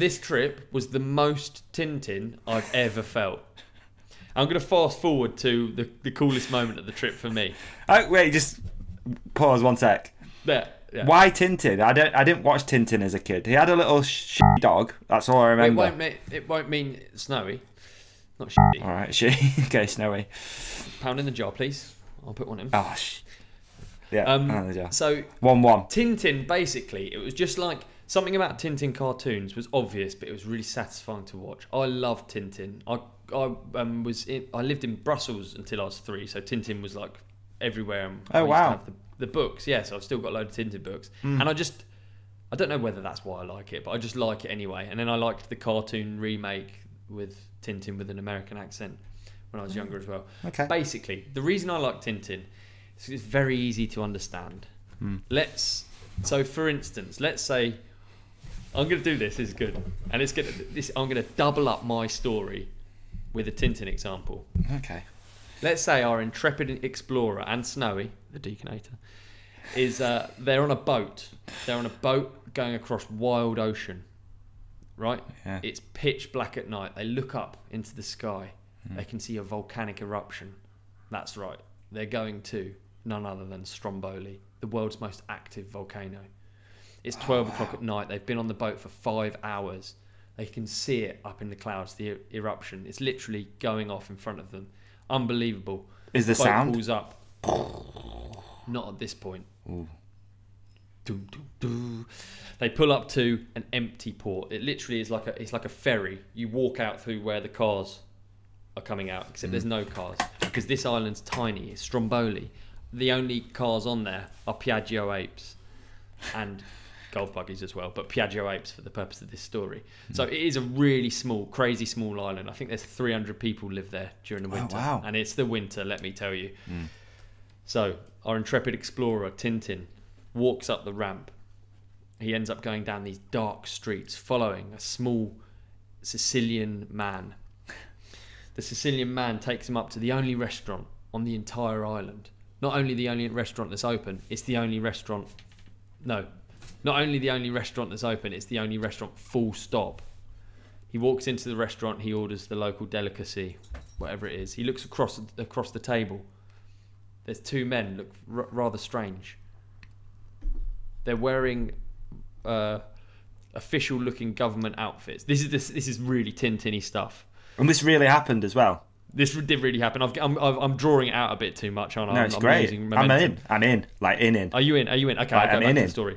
this trip was the most Tintin I've ever felt. I'm going to fast forward to the coolest moment of the trip for me. Oh, wait, just pause one sec. There. Yeah. Why Tintin? I didn't watch Tintin as a kid. He had a little she dog. That's all I remember. It won't mean Snowy, not she. All right, she. Okay, Snowy. Pound in the jar, please. I'll put one in. Oh, yeah. Pound in the jar. So 1-1. Tintin, basically, it was just like something about Tintin cartoons was obvious, but it was really satisfying to watch. I loved Tintin. I lived in Brussels until I was 3, so Tintin was like everywhere. And oh wow. The books, yes, yeah, so I've still got a load of Tintin books. And I don't know whether that's why I like it, but I just like it anyway. And then I liked the cartoon remake with Tintin with an American accent when I was younger as well. Okay. Basically, the reason I like Tintin is it's very easy to understand. So for instance, let's say I'm going to do this is good, and it's going to I'm going to double up my story with a Tintin example. Okay. Let's say our intrepid explorer and Snowy, the Deaconator, is they're on a boat. They're on a boat going across wild ocean, right? Yeah. It's pitch black at night. They look up into the sky. They can see a volcanic eruption. That's right. They're going to none other than Stromboli, the world's most active volcano. It's 12 o'clock at night. They've been on the boat for 5 hours. They can see it up in the clouds, the eruption. It's literally going off in front of them. Unbelievable. Is the sound? Pulls up. Not at this point. Doo, doo, doo. They pull up to an empty port. It literally is like a ferry. You walk out through where the cars are coming out, except there's no cars, because this island's tiny. It's Stromboli. The only cars on there are Piaggio apes and golf buggies as well, but Piaggio apes for the purpose of this story. So it is a really small, crazy small island. I think there's 300 people live there during the winter. Wow. And it's the winter, let me tell you. So our intrepid explorer, Tintin, walks up the ramp. He ends up going down these dark streets, following a small Sicilian man. The Sicilian man takes him up to the only restaurant on the entire island. Not only the only restaurant that's open, it's the only restaurant... No, not only the only restaurant that's open, it's the only restaurant, full stop. He walks into the restaurant, he orders the local delicacy, whatever it is. He looks across the table. There's two men, look rather strange. They're wearing official-looking government outfits. This is really Tintin-y stuff. And this really happened as well. This did really happen. I'm drawing it out a bit too much, aren't I? No, it's great. I'm in. Like in. Are you in? Are you in? Okay, I'll go back to the story.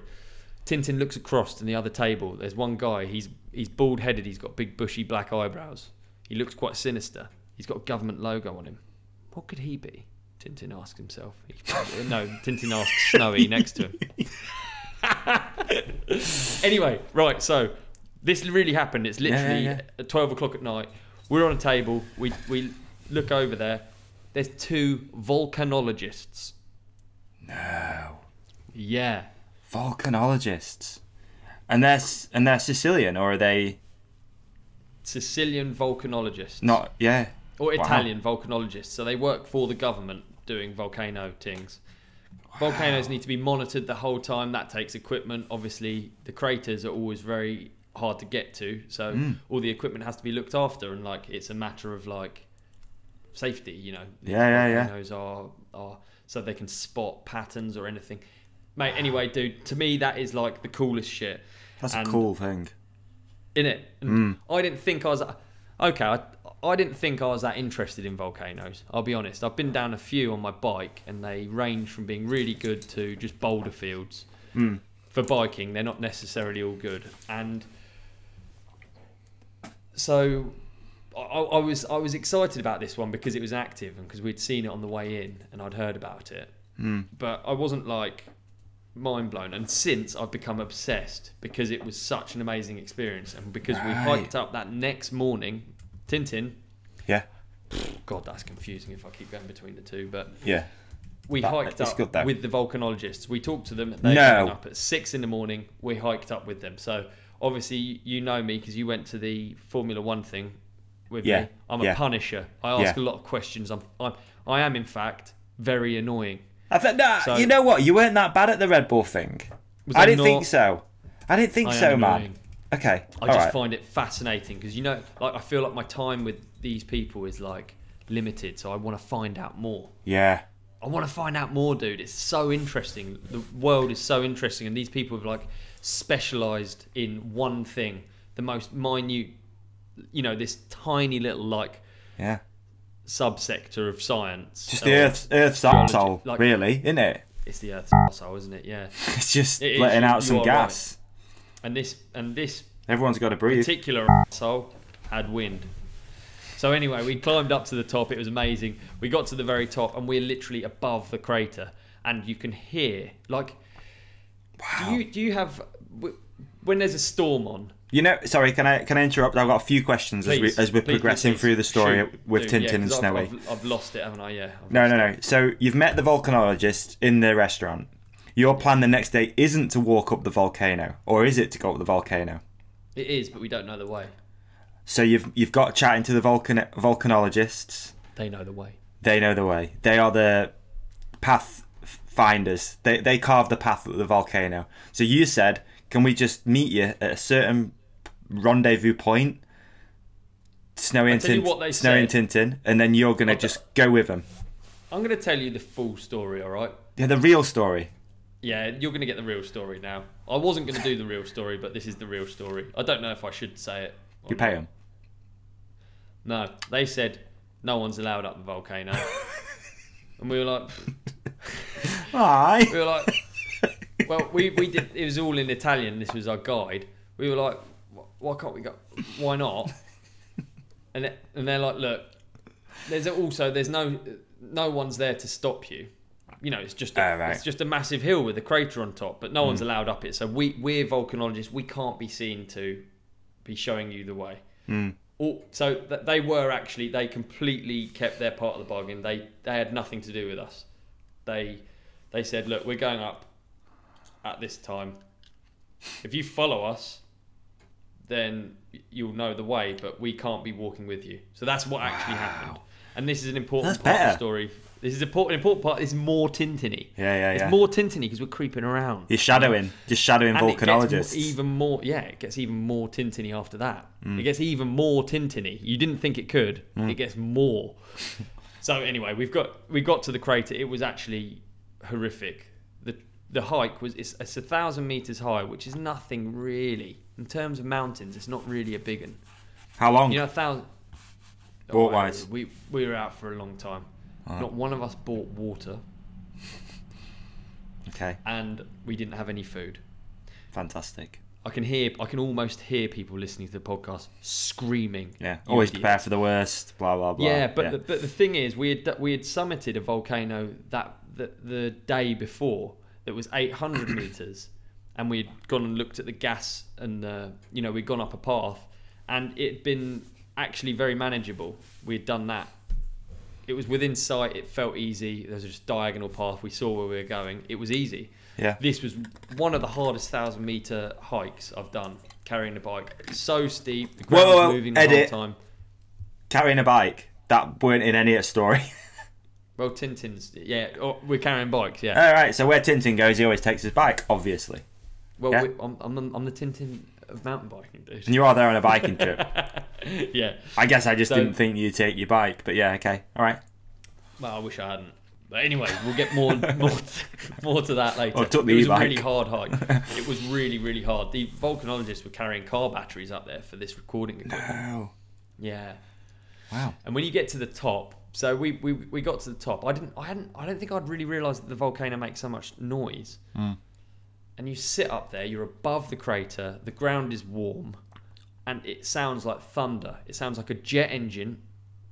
Tintin looks across to the other table. There's one guy. He's bald-headed. He's got big bushy black eyebrows. He looks quite sinister. He's got a government logo on him. What could he be? Tintin asks himself. No, Tintin asks Snowy next to him. Anyway, right, so this really happened. It's literally at 12 o'clock at night. We're on a table. We look over there. There's two volcanologists. No. Yeah. Volcanologists. And they're Sicilian, or are they Sicilian volcanologists? Not Or Italian volcanologists. So they work for the government doing volcano things. Volcanoes need to be monitored the whole time. That takes equipment. Obviously, the craters are always very hard to get to, so all the equipment has to be looked after, and like it's a matter of like safety, you know. Volcanoes are so they can spot patterns or anything. Mate, anyway, dude, to me that is like the coolest shit. That's a cool thing, isn't it? I didn't think I was okay. I didn't think I was that interested in volcanoes, I'll be honest. I've been down a few on my bike, and they range from being really good to just boulder fields. For biking, they're not necessarily all good. And so I was excited about this one because it was active and because we'd seen it on the way in and I'd heard about it. But I wasn't like mind blown. And since, I've become obsessed because it was such an amazing experience, and because we hiked up that next morning. Tintin. Yeah. God, that's confusing if I keep going between the two, but yeah, we hiked up with the volcanologists. We talked to them. They went up at 6 in the morning. We hiked up with them. So obviously you know me because you went to the Formula 1 thing with me. I'm a punisher. I ask a lot of questions. I am in fact very annoying. I thought, so, you know what? You weren't that bad at the Red Bull thing. I didn't think so. I didn't think so, man. Okay. I just find it fascinating because, you know, like I feel like my time with these people is like limited, so I want to find out more. Yeah. I want to find out more, dude. It's so interesting. The world is so interesting, and these people have like specialized in one thing, the most minute, you know, this tiny little like subsector of science. Just the Earth's arsehole, like, really, isn't it? It's the Earth's arsehole, isn't it? Yeah. It's just letting out some gas. Right. And this everyone's got to breathe. Particular asshole had wind. So anyway, we climbed up to the top. It was amazing. We got to the very top, and we're literally above the crater, and you can hear like, wow. Do you have when there's a storm on? You know, sorry, can I interrupt? I've got a few questions as we're progressing through the story with Tintin and Snowy. I've lost it, haven't I? Yeah. No. So you've met the volcanologist in the restaurant. Your plan the next day isn't to walk up the volcano, or is it to go up the volcano? It is, but we don't know the way. So you've got chatting to the volcanologists. They know the way. They know the way. They are the pathfinders. They carve the path of the volcano. So you said, can we just meet you at a certain rendezvous point? Snowy and Tintin, and then you're going to just go with them. I'm going to tell you the full story, all right? Yeah, the real story. Yeah, you're going to get the real story now. I wasn't going to do the real story, but this is the real story. I don't know if I should say it. You pay them? No. They said, no one's allowed up the volcano. And we were like... Aye. We were like... Well, we did... It was all in Italian. This was our guide. We were like, why can't we go... Why not? And they're like, look, there's also... There's no one's there to stop you. You know, it's just a massive hill with a crater on top, but no one's allowed up it. So we're volcanologists. We can't be seen to be showing you the way. Mm. So they were actually, they completely kept their part of the bargain. They had nothing to do with us. They said, look, we're going up at this time. If you follow us, then you'll know the way, but we can't be walking with you. So that's what actually happened. And this is an important part of the story. This is important part. It's more Tintin-y. It's more Tintin-y because we're creeping around. You're shadowing. Just shadowing and volcanologists. It gets even more Tintin-y after that. Mm. It gets even more Tintin-y. You didn't think it could. Mm. It gets more. So anyway, we got to the crater. It was actually horrific. The hike was it's 1,000 meters high, which is nothing really in terms of mountains. It's not really a big one. How long? You know, 1,000. Walk-wise. We were out for a long time. Right. Not one of us bought water. Okay. And we didn't have any food. Fantastic. I can almost hear people listening to the podcast screaming. Yeah. Always prepare for the worst. Blah blah blah. Yeah, but the thing is, we had summited a volcano the day before that was 800 meters, and we had gone and looked at the gas, and you know, we'd gone up a path, and it had been actually very manageable. We had done that. It was within sight. It felt easy. There was just a diagonal path. We saw where we were going. It was easy. Yeah. This was one of the hardest 1,000-meter hikes I've done, carrying a bike. So steep. The ground was moving the whole time. Carrying a bike. That weren't in any story. Well, Tintin's... Yeah, we're carrying bikes, yeah. All right, so where Tintin goes, he always takes his bike, obviously. Well, yeah? I'm the Tintin of mountain biking, dude. And you are there on a biking trip. Yeah. I guess I just didn't think you'd take your bike, but yeah, okay. All right. Well, I wish I hadn't. But anyway, we'll get more to that later. Well, it was a really hard hike. It was really, really hard. The volcanologists were carrying car batteries up there for this recording equipment. No. Yeah. Wow. And when you get to the top, so we got to the top. I don't think I'd really realised that the volcano makes so much noise. Mm. And you sit up there, you're above the crater, the ground is warm, and it sounds like thunder. It sounds like a jet engine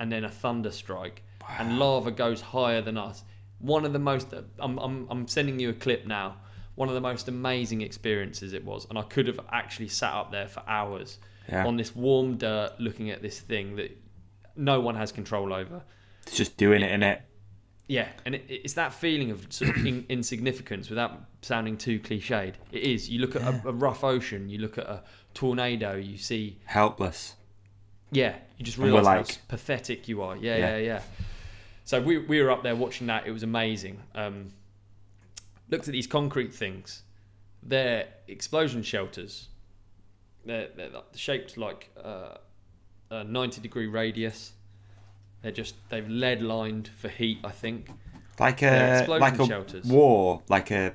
and then a thunder strike. Wow. And lava goes higher than us. One of the most... I'm sending you a clip now. One of the most amazing experiences it was. And I could have actually sat up there for hours on this warm dirt looking at this thing that no one has control over. It's just doing it, innit? Yeah, and it's that feeling of sort of insignificance without sounding too cliched. It is. You look at a rough ocean, you look at a tornado, you see... Helpless. Yeah, you just realise how pathetic you are. Yeah. So we were up there watching that. It was amazing. Looked at these concrete things. They're explosion shelters. They're shaped like a 90-degree radius. They've lead lined for heat, I think. Like a shelters. War, like a,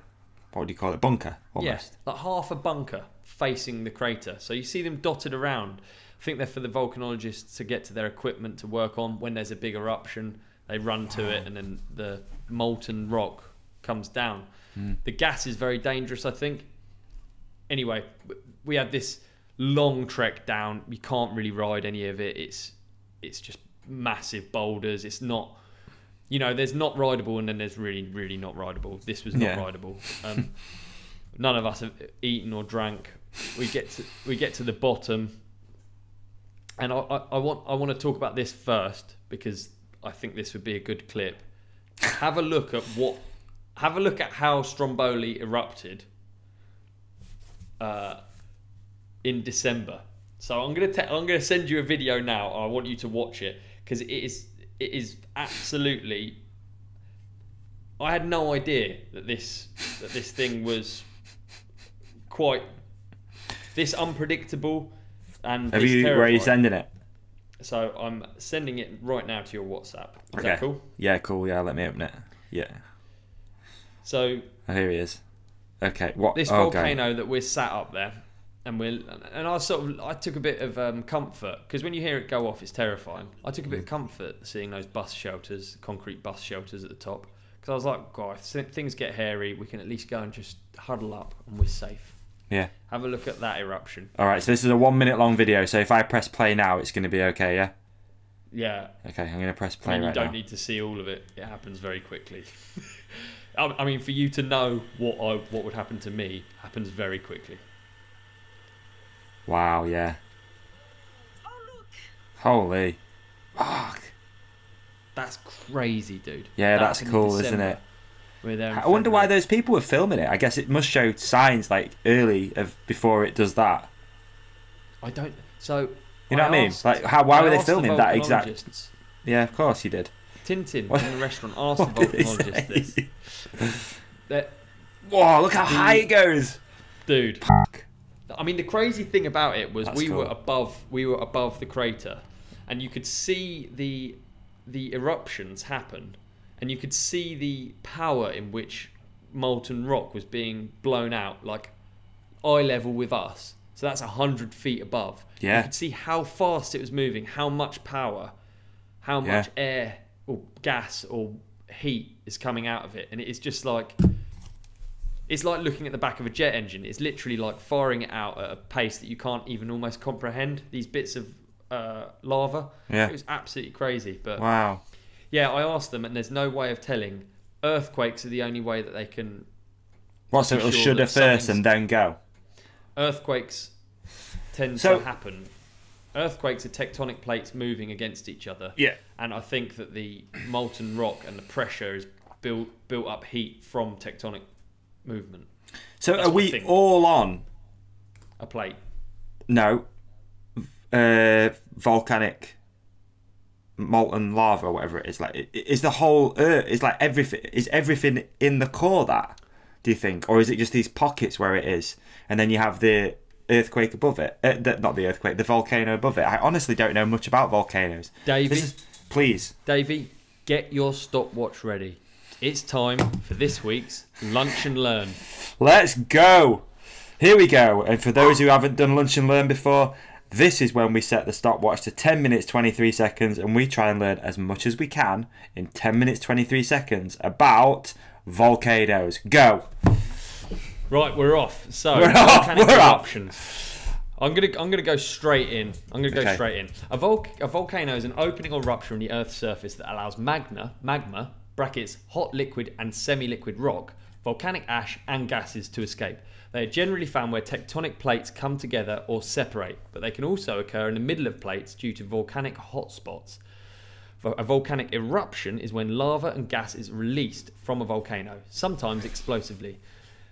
what do you call it, bunker almost. Yes, yeah, like half a bunker facing the crater. So you see them dotted around. I think they're for the volcanologists to get to their equipment to work on when there's a big eruption. They run to it and then the molten rock comes down. Mm. The gas is very dangerous, I think. Anyway, we had this long trek down. We can't really ride any of it. It's just massive boulders. It's not, you know, there's not rideable and then there's really, really not rideable. This was not rideable. None of us have eaten or drank. We get to the bottom, and I want to talk about this first because I think this would be a good clip. Have a look at how Stromboli erupted in December. So I'm going to send you a video now. I want you to watch it. Because it is absolutely. I had no idea that this thing was quite this unpredictable and. Where are you sending it? So I'm sending it right now to your WhatsApp. Is that cool? Yeah, cool. Yeah, let me open it. Yeah. So here he is. Okay. What this volcano that we're sat up there, and I took a bit of comfort, because when you hear it go off, it's terrifying. I took a bit of comfort seeing those bus shelters, concrete bus shelters at the top, because I was like, God, if things get hairy, we can at least go and just huddle up and we're safe. Yeah. Have a look at that eruption. All right, so this is a 1 minute long video, so if I press play now, it's going to be okay, yeah? Yeah. Okay, I'm going to press play right now. You don't need to see all of it. It happens very quickly. I mean, for you to know what would happen to me, happens very quickly. Wow, yeah. Oh, look. Holy fuck. That's crazy, dude. Yeah, that's cool, isn't it? I wonder why those people were filming it. I guess it must show signs like early of before it does that. I don't. So you know what I mean? Like, why were they filming that exact? Yeah, of course he did. Tintin in the restaurant asked the volcanologist this. Whoa! Look how high it goes, dude. I mean, the crazy thing about it was we were above the crater, and you could see the eruptions happen. And you could see the power in which molten rock was being blown out, like eye level with us. So that's 100 feet above. Yeah. You could see how fast it was moving, how much power, how much air or gas or heat is coming out of it. And it's just like, it's like looking at the back of a jet engine. It's literally like firing it out at a pace that you can't even almost comprehend, these bits of lava. Yeah. It was absolutely crazy. But wow. Yeah, I asked them, and there's no way of telling. Earthquakes are the only way that they can... Well, so it'll shudder first and then go? Earthquakes tend to happen. Earthquakes are tectonic plates moving against each other. Yeah. And I think that the molten rock and the pressure is built up heat from tectonic movement. So are we all on... a plate? No. Volcanic... molten lava or whatever it is. Like, is the whole earth, is like everything, is everything in the core that, do you think? Or is it just these pockets where it is, and then you have the earthquake above it, the volcano above it? I honestly don't know much about volcanoes. Davey, get your stopwatch ready. It's time for this week's Lunch and Learn. Let's go. Here we go. And for those who haven't done Lunch and Learn before, this is when we set the stopwatch to 10 minutes 23 seconds and we try and learn as much as we can in 10 minutes 23 seconds about volcanoes. Go. Right, we're off. So, volcanic eruptions. I'm going to go straight in. A volcano is an opening or rupture in the Earth's surface that allows magma, brackets, hot liquid and semi-liquid rock, volcanic ash and gases to escape. They are generally found where tectonic plates come together or separate, but they can also occur in the middle of plates due to volcanic hotspots. A volcanic eruption is when lava and gas is released from a volcano, sometimes explosively.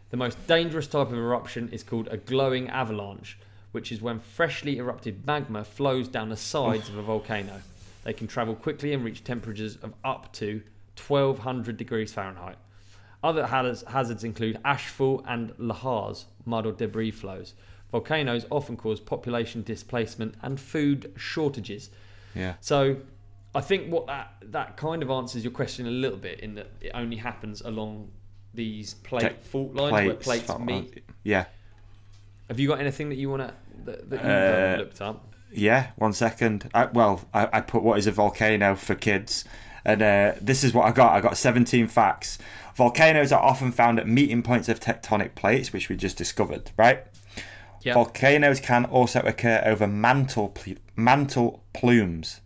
The most dangerous type of eruption is called a glowing avalanche, which is when freshly erupted magma flows down the sides of a volcano. They can travel quickly and reach temperatures of up to 1200 degrees Fahrenheit. Other hazards include ashfall and lahars, mud or debris flows. Volcanoes often cause population displacement and food shortages. Yeah. So I think what that kind of answers your question a little bit, in that it only happens along these fault lines where plates meet. Yeah. Have you got anything that you want to that you've looked up? Yeah. 1 second. I put what is a volcano for kids, and this is what I got. I got 17 facts. Volcanoes are often found at meeting points of tectonic plates, which we just discovered, right? Yep. Volcanoes can also occur over mantle plumes.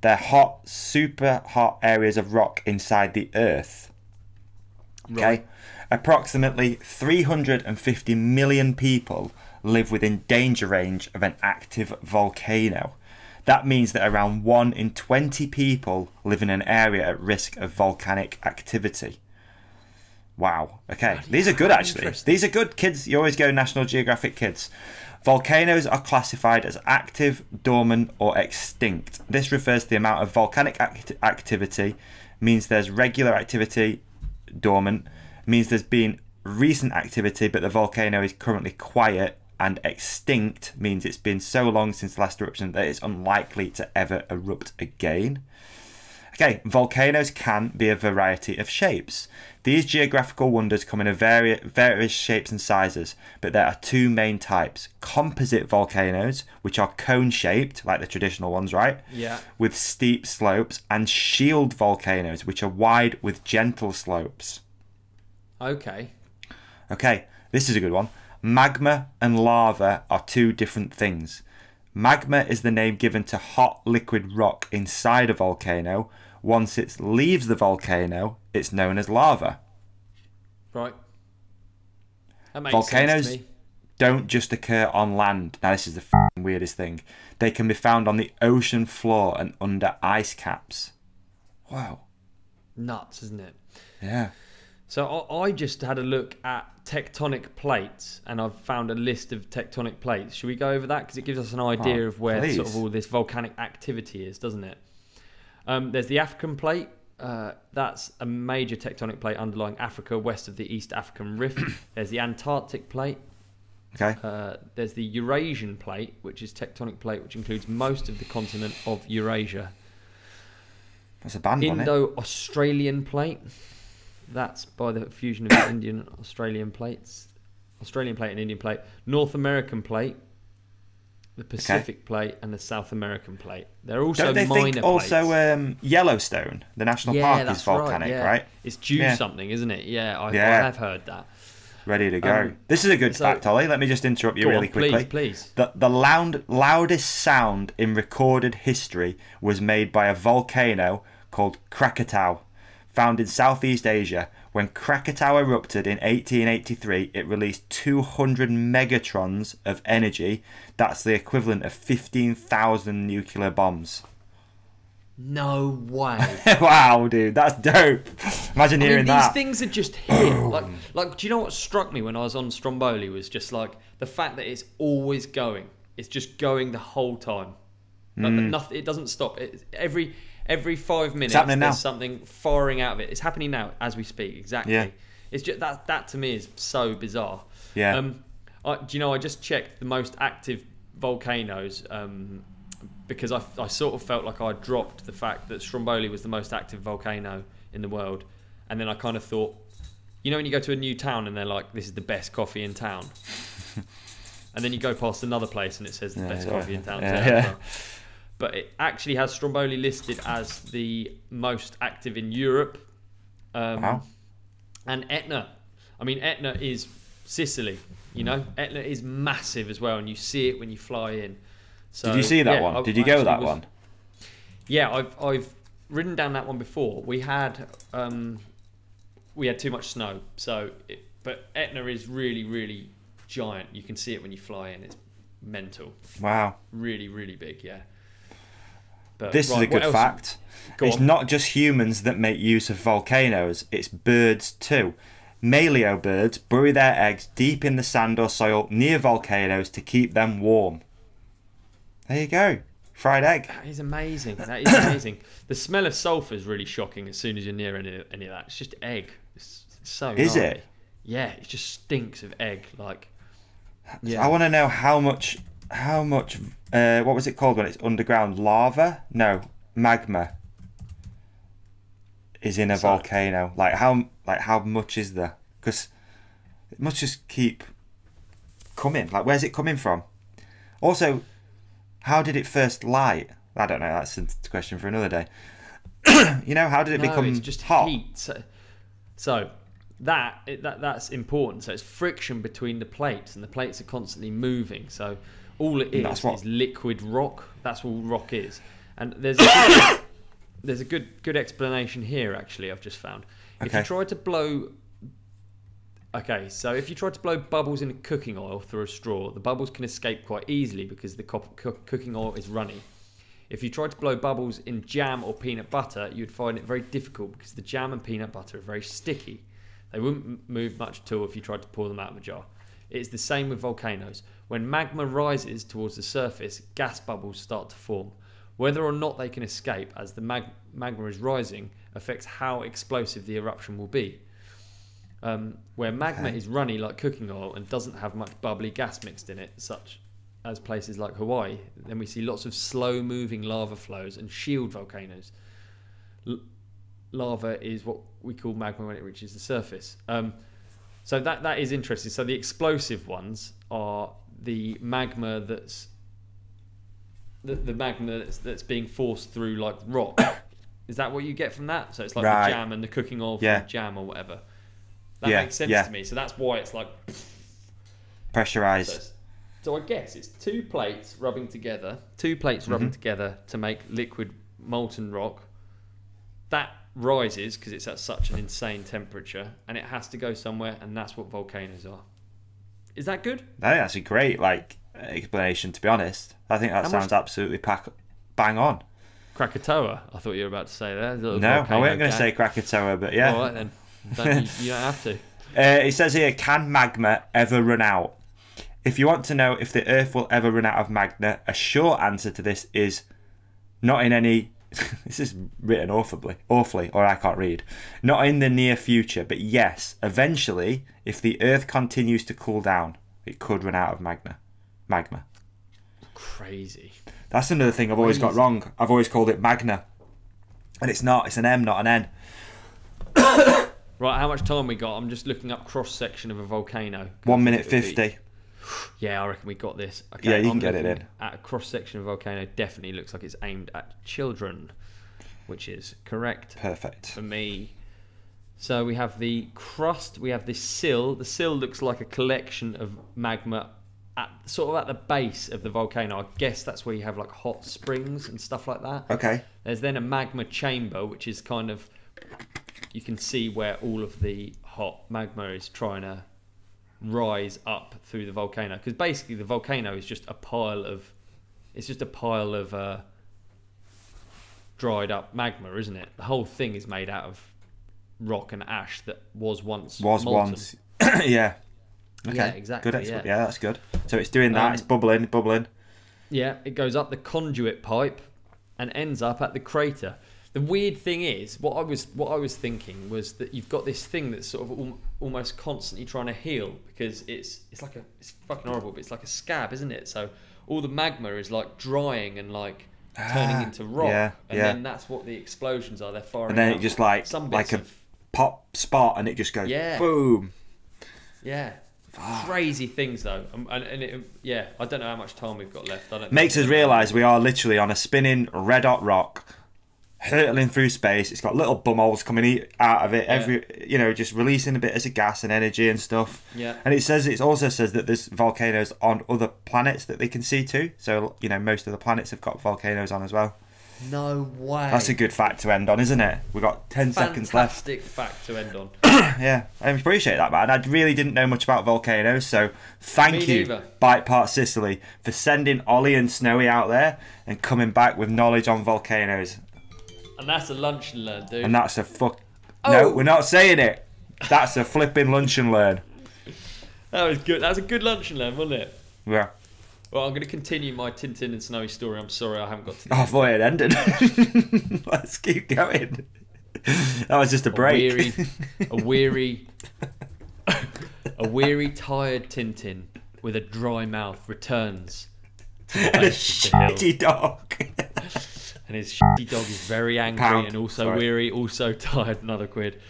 They're hot, super hot areas of rock inside the Earth. Okay? Right. Approximately 350 million people live within danger range of an active volcano. That means that around 1 in 20 people live in an area at risk of volcanic activity. Wow. Okay. These are good, actually. These are good, kids. You always go National Geographic kids. Volcanoes are classified as active, dormant, or extinct. This refers to the amount of volcanic activity. Means there's regular activity. Dormant means there's been recent activity, but the volcano is currently quiet and extinct means it's been so long since the last eruption that it's unlikely to ever erupt again. Okay, volcanoes can be a variety of shapes. These geographical wonders come in a various shapes and sizes, but there are two main types. Composite volcanoes, which are cone-shaped, like the traditional ones, right? Yeah. With steep slopes, and shield volcanoes, which are wide with gentle slopes. Okay. Okay, this is a good one. Magma and lava are two different things. Magma is the name given to hot liquid rock inside a volcano. Once it leaves the volcano, it's known as lava. Right. That makes sense to me. Volcanoes don't just occur on land. Now, this is the f***ing weirdest thing. They can be found on the ocean floor and under ice caps. Wow. Nuts, isn't it? Yeah. So I just had a look at tectonic plates, and I've found a list of tectonic plates. Should we go over that? Because it gives us an idea of where sort of all this volcanic activity is, doesn't it? There's the African plate. That's a major tectonic plate underlying Africa, west of the East African Rift. There's the Antarctic plate. Okay. There's the Eurasian plate, which is tectonic plate, which includes most of the continent of Eurasia. That's a band on it. Indo-Australian plate. That's by the fusion of the Indian and Australian plates. Australian plate and Indian plate. North American plate, the Pacific plate, and the South American plate. They're also minor plates. Don't they think also Yellowstone, the national park, is volcanic, right? It's due something, isn't it? Yeah, I have heard that. Ready to go. This is a good fact, Ollie. Let me just interrupt you really quickly. Please, please. The loudest sound in recorded history was made by a volcano called Krakatau, found in Southeast Asia. When Krakatau erupted in 1883, it released 200 megatrons of energy. That's the equivalent of 15,000 nuclear bombs. No way. Wow, dude, that's dope. Imagine hearing that. These things are just here. like, do you know what struck me when I was on Stromboli was just like the fact that it's always going. It's just going the whole time. Like, nothing, it doesn't stop. Every 5 minutes, there's something firing out of it. It's happening now as we speak. Exactly. Yeah. It's just that to me is so bizarre. Yeah. Do you know? I just checked the most active volcanoes because I sort of felt like I dropped the fact that Stromboli was the most active volcano in the world, and then I kind of thought, you know, when you go to a new town and they're like, "This is the best coffee in town," and then you go past another place and it says the best coffee in town. Yeah. But it actually has Stromboli listed as the most active in Europe. Wow. And Etna. I mean, Etna is Sicily, you know? Etna is massive as well, and you see it when you fly in. So, did you see that one? Did you go that one? Yeah, I've ridden down that one before. We had too much snow, so but Etna is really, really giant. You can see it when you fly in. It's mental. Wow. Really, really big, yeah. But, this is a good fact. It's not just humans that make use of volcanoes, it's birds too. Maleo birds bury their eggs deep in the sand or soil near volcanoes to keep them warm. There you go. Fried egg. That is amazing. That is amazing. The smell of sulfur is really shocking as soon as you're near any of that. It's just egg. It's so Is gnarly. It? Yeah, it just stinks of egg. Like, yeah. I want to know how much what was it called when it's underground? Lava? No, magma is in a volcano. Like how much is there? Because it must just keep coming. Like, where's it coming from? Also, how did it first light? I don't know, that's a question for another day. You know, how did it become it's just hot? Heat. So that's important. So it's friction between the plates, and the plates are constantly moving. So all it is liquid rock. That's all rock is. And there's a good explanation here, actually, I've just found. Okay. If you try to blow bubbles in cooking oil through a straw, the bubbles can escape quite easily because the cooking oil is runny. If you try to blow bubbles in jam or peanut butter, you'd find it very difficult because the jam and peanut butter are very sticky. They wouldn't move much at all if you tried to pour them out of a jar. It's the same with volcanoes. When magma rises towards the surface, gas bubbles start to form. Whether or not they can escape as the magma is rising affects how explosive the eruption will be. where magma is runny like cooking oil and doesn't have much bubbly gas mixed in it, such as places like Hawaii. Then we see lots of slow-moving lava flows and shield volcanoes. Lava is what we call magma when it reaches the surface. So that is interesting. So the explosive ones are the magma that's the magma that's being forced through like rock. Is that what you get from that? So it's like the jam and the cooking oil from the jam or whatever. That makes sense to me. So that's why it's like pressurized. So I guess it's two plates rubbing together, to make liquid molten rock. That rises because it's at such an insane temperature, and it has to go somewhere, and that's what volcanoes are. Is that good? I think that's a great like explanation, to be honest. I think that sounds absolutely bang on. Krakatoa, I thought you were about to say there. No, I wasn't going to say Krakatoa, but yeah. All right then, you don't have to. It says here, can magma ever run out? If you want to know if the Earth will ever run out of magma, a short answer to this is not in any... this is written awfully, or I can't read. Not in the near future, but yes, eventually, if the Earth continues to cool down, it could run out of magma. Crazy. That's another thing I've always got wrong. I've always called it magna, and it's not. It's an M, not an N. Right, how much time we got? I'm just looking up cross-section of a volcano. 1 minute 50. Yeah, I reckon we got this. Okay, yeah, you can get it in. At a cross-section of a volcano, definitely looks like it's aimed at children, which is correct. Perfect. For me. So we have the crust, we have the sill. The sill looks like a collection of magma sort of at the base of the volcano. I guess that's where you have like hot springs and stuff like that. Okay. There's then a magma chamber, which is kind of, you can see where all of the hot magma is trying to rise up through the volcano, because basically the volcano is just a pile of dried up magma, isn't it? The whole thing is made out of rock and ash that was once molten. Yeah. Okay. Yeah, exactly. Good. Yeah, that's good. So it's doing that. It's bubbling. Yeah, it goes up the conduit pipe and ends up at the crater. The weird thing is, what I was thinking was that you've got this thing that's sort of almost constantly trying to heal, because it's fucking horrible, but it's like a scab, isn't it? So all the magma is like drying and like turning into rock, then that's what the explosions are. They're firing. And then it just like a pop spot, and it just goes boom. Yeah. Crazy things though, and I don't know how much time we've got left. Makes us realise we are literally on a spinning red hot rock, hurtling through space. It's got little bumholes coming out of it, just releasing a bit as a gas and energy and stuff. Yeah. And it also says that there's volcanoes on other planets that they can see too. So most of the planets have got volcanoes on as well. No way. That's a good fact to end on, isn't it? We've got 10 seconds left. Fantastic fact to end on. Yeah, I appreciate that, man. I really didn't know much about volcanoes, so thank you, Bike Park Sicily, for sending Ollie and Snowy out there and coming back with knowledge on volcanoes. And that's a lunch and learn, dude. And that's a No, we're not saying it. That's a flipping lunch and learn. That was good. That was a good lunch and learn, wasn't it? Yeah. Well, I'm going to continue my Tintin and Snowy story. I'm sorry I haven't got to... I thought it ended. Let's keep going. That was just a break. A weary, tired Tintin with a dry mouth returns. And a shitty dog. And his shitty dog is very angry and also weary, also tired. Another quid.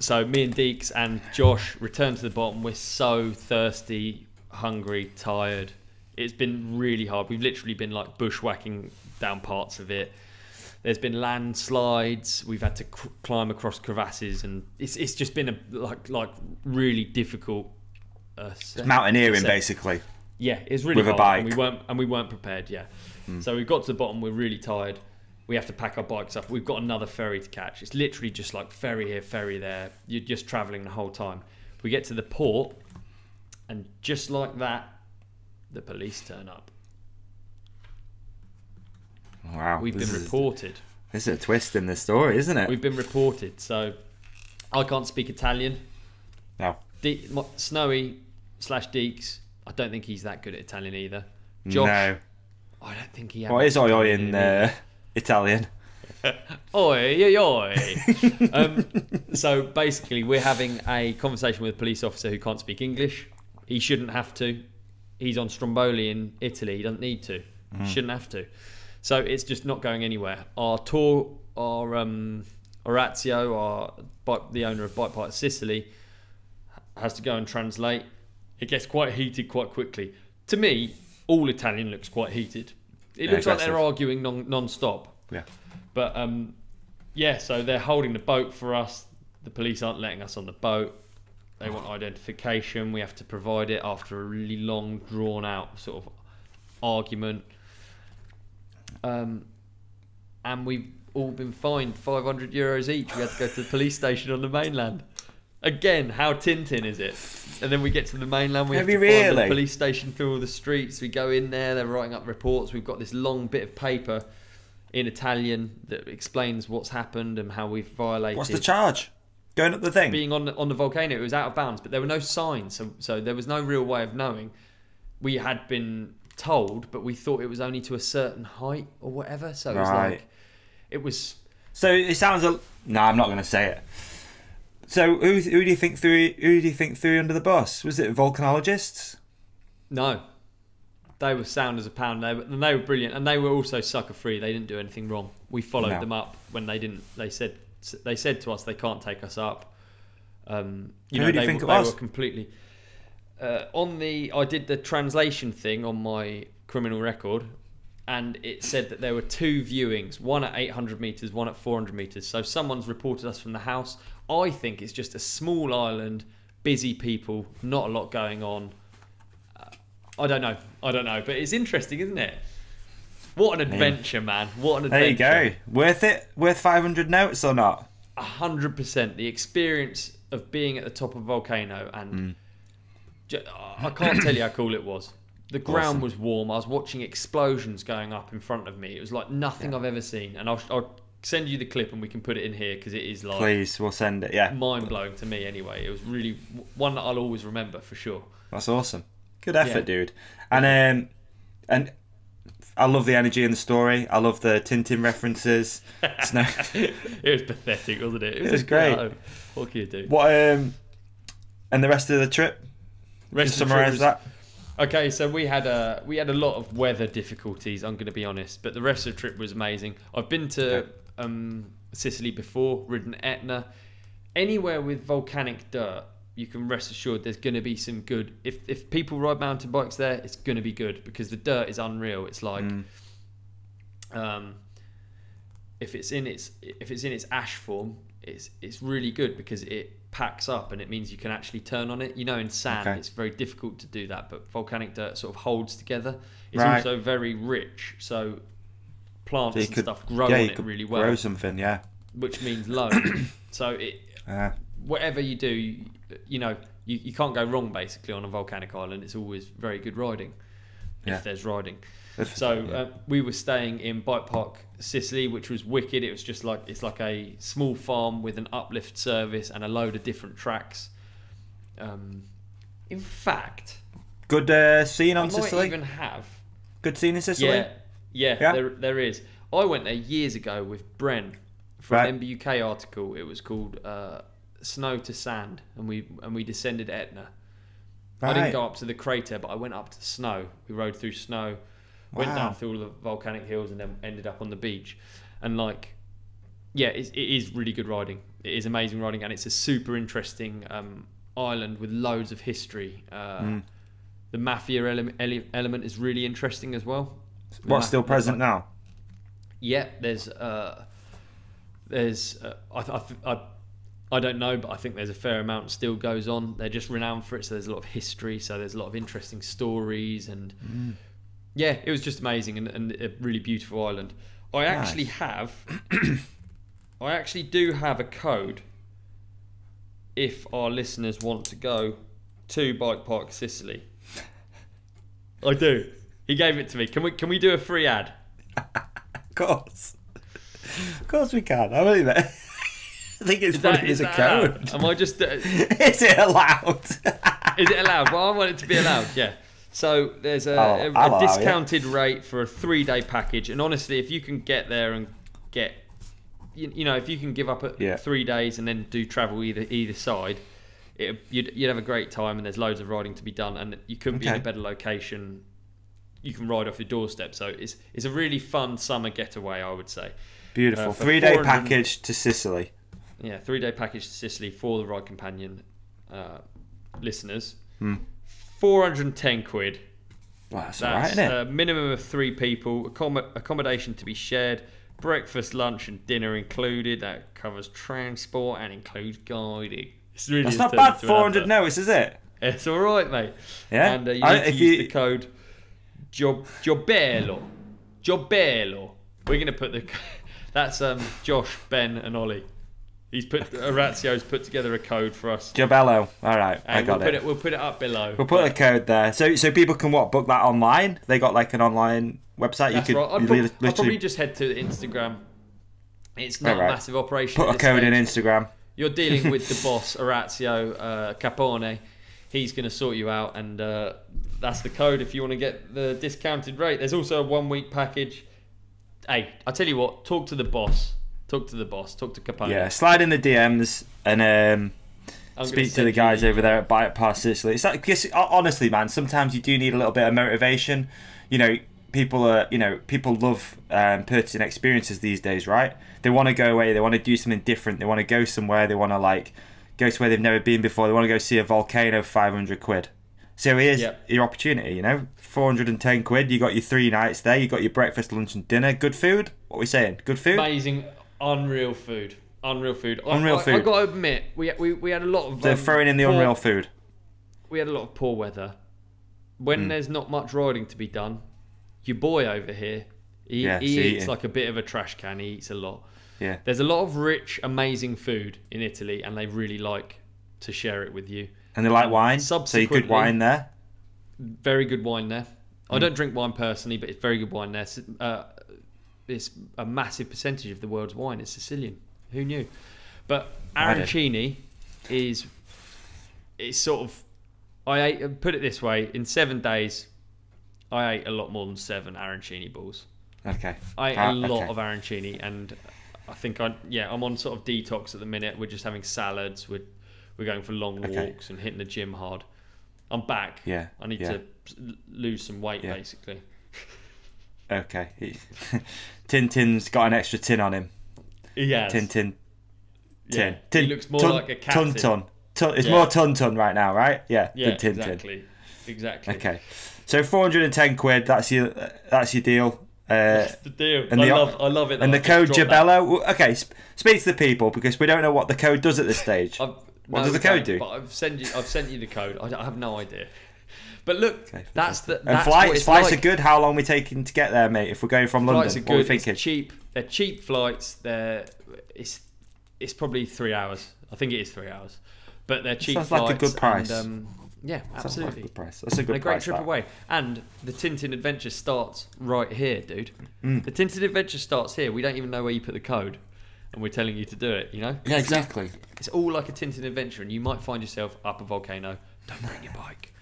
So me and Deeks and Josh return to the bottom. We're so thirsty, hungry, tired. It's been really hard. We've literally been like bushwhacking down parts of it. There's been landslides. We've had to climb across crevasses, and it's just been a like really difficult mountaineering basically. Yeah, it's really hard. With a bike. And we weren't prepared. Yeah, so we got to the bottom. We're really tired. We have to pack our bikes up. We've got another ferry to catch. It's literally just like ferry here, ferry there. You're just traveling the whole time. We get to the port. And just like that, the police turn up. Wow. We've been reported. This is a twist in the story, isn't it? We've been reported. So I can't speak Italian. No. Snowy/Deeks, I don't think he's that good at Italian either. Josh, no. I don't think he... What is Oi Oi in Italian? Oi, oi, oi. So basically, we're having a conversation with a police officer who can't speak English. He shouldn't have to. He's on Stromboli in Italy. He doesn't need to. Mm. Shouldn't have to. So it's just not going anywhere. Our tour, our Orazio, the owner of Bike Park Sicily, has to go and translate. It gets quite heated quite quickly. To me, all Italian looks quite heated. It looks aggressive. Like they're arguing non-stop. Yeah. But yeah, so they're holding the boat for us. The police aren't letting us on the boat. They want identification. We have to provide it after a really long, drawn-out sort of argument. And we've all been fined €500 each. We had to go to the police station on the mainland. Again, how Tintin is it? And then we get to the mainland, we have to find the police station through all the streets. We go in there, they're writing up reports. We've got this long bit of paper in Italian that explains what's happened and how we've violated. What's the charge? Going up the thing? Being on the volcano. It was out of bounds, but there were no signs. So there was no real way of knowing. We had been told, but we thought it was only to a certain height or whatever. So it was like, it was... So it sounds... No, I'm not going to say it. So who do you think threw you under the bus? Was it volcanologists? No, they were sound as a pound. They were brilliant, and they were also sucker free. They didn't do anything wrong. We followed them up when they didn't. They said to us they can't take us up. Who do you think it was? They were completely on the. I did the translation thing on my criminal record, and it said that there were two viewings: one at 800 meters, one at 400 meters. So someone's reported us from the house. I think it's just a small island, busy people, not a lot going on. I don't know, but it's interesting, isn't it? What an adventure, man. What an adventure. There you go. Worth it? Worth 500 notes or not? 100%. The experience of being at the top of a volcano, and I can't tell you how cool it was. The ground was warm. I was watching explosions going up in front of me. It was like nothing I've ever seen, and I'll send you the clip and we can put it in here because it is like... Please, we'll send it, yeah. Mind-blowing to me anyway. It was really one that I'll always remember for sure. That's awesome. Good effort, dude. And I love the energy in the story. I love the Tintin references. It was pathetic, wasn't it? It was great. What can you do? And the rest of the trip? Just summarise that. Okay, so we had a lot of weather difficulties, I'm going to be honest, but the rest of the trip was amazing. I've been to Sicily before, ridden Etna. Anywhere with volcanic dirt, you can rest assured there's going to be some good... If people ride mountain bikes there, it's going to be good because the dirt is unreal. It's like... If it's in its ash form, it's really good because it packs up and it means you can actually turn on it. You know, in sand, it's very difficult to do that, but volcanic dirt sort of holds together. It's also very rich, so plants and stuff grow on it really well. Grow something, yeah. Which means low. So it, whatever you do, you know, you can't go wrong basically on a volcanic island. It's always very good riding if there's riding. We were staying in Bike Park Sicily, which was wicked. It was just like, it's like a small farm with an uplift service and a load of different tracks. In fact, good scene on Sicily. Might even have good scene in Sicily. Yeah. There is. I went there years ago with Bren for an MBUK article. It was called "Snow to Sand," and we descended Etna. Right. I didn't go up to the crater, but I went up to snow. We rode through snow. Went down through all the volcanic hills and then ended up on the beach. And like, yeah, it is really good riding. It is amazing riding, and it's a super interesting island with loads of history. The mafia element is really interesting as well. What's still present now? Yeah, I don't know, but I think there's a fair amount still goes on. They're just renowned for it, so there's a lot of history. So there's a lot of interesting stories and... Yeah, it was just amazing and a really beautiful island. I actually do have a code if our listeners want to go to Bike Park Sicily. I do. He gave it to me. Can we do a free ad? Of course. Of course we can. I believe it. I think it's funny it's a code. Allowed? Am I just Is it allowed? Is it allowed? Well, I want it to be allowed, yeah. So there's a discounted rate for a 3-day package. And honestly, if you can get there and get you know, if you can give up at 3 days and then do travel either side, you'd have a great time, and there's loads of riding to be done, and you couldn't be in a better location. You can ride off your doorstep, so it's a really fun summer getaway, I would say. Beautiful. 3 day package to Sicily. Yeah, 3 day package to Sicily for the Ride Companion listeners. 410 quid. Wow, that's all right, isn't it? A minimum of 3 people, accommodation to be shared, breakfast, lunch and dinner included. That covers transport and includes guiding. It's really that's not bad. 400 notes, is it? It's all right, mate. Yeah, and you need to use the code JoBello. JoBello. We're gonna put the that's Josh, Ben, and Ollie. He's put Orazio's put together a code for us. JoBello. All right, and I got We'll put it up below. We'll put a code there, so people can book that online. They got like an online website. That's you could. Right. I'll probably just head to Instagram. It's not a massive operation. Put a code in Instagram. You're dealing with the boss, Orazio Capone. He's going to sort you out, and that's the code if you want to get the discounted rate. There's also a 1 week package. Hey, I tell you what, talk to the boss. Talk to the boss. Talk to Capone. Yeah, slide in the DMs and speak to the guys over there at Bike Park Sicily. It's like, honestly, man, sometimes you do need a little bit of motivation. You know, people love purchasing experiences these days, right? They want to go away. They want to do something different. They want to go somewhere. They want to go somewhere they've never been before. They want to go see a volcano. 500 quid. So here's your opportunity, you know, 410 quid. You got your 3 nights there. You got your breakfast, lunch and dinner. Good food. What are we saying? Good food? Amazing. Unreal food. Unreal food. Unreal food. I've got to admit, we had a lot of... They're throwing in the unreal food. We had a lot of poor weather. When there's not much riding to be done, your boy over here, he eats like a bit of a trash can. He eats a lot. Yeah. There's a lot of rich, amazing food in Italy, and they really like to share it with you. And they like wine, so you could wine there. Very good wine there. I don't drink wine personally, but it's very good wine there. It's a massive percentage of the world's wine. It's Sicilian. Who knew? But arancini is sort of... put it this way, in 7 days, I ate a lot more than 7 arancini balls. Okay. I ate a lot of arancini, and I think I'm on sort of detox at the minute. We're just having salads. We're going for long walks and hitting the gym hard. I'm back. Yeah. I need to lose some weight, basically. Okay. Tintin's got an extra tin on him. Yes. Tintin. Yeah. He looks more like a cat. It's more Tonton right now, right? Yeah. Yeah. Tintin. Exactly. Okay. So 410 quid. That's your deal. That's the deal. And I love it. And the code JoBello. Okay, speak to the people, because we don't know what the code does at this stage. What does the code do? But I've sent you the code. I have no idea. But look, that's flights are good. How long are we taking to get there, mate? If we're going from London, what are we thinking? It's cheap. They're cheap flights. It's probably 3 hours. I think it is 3 hours. But they're cheap flights. Sounds like a good price. And, yeah, absolutely. That's a good price. That's a good price. A great trip away. And the Tintin adventure starts right here, dude. The Tintin adventure starts here. We don't even know where you put the code, and we're telling you to do it, you know? Yeah, exactly. It's all like a Tintin adventure, and you might find yourself up a volcano. Don't bring your bike.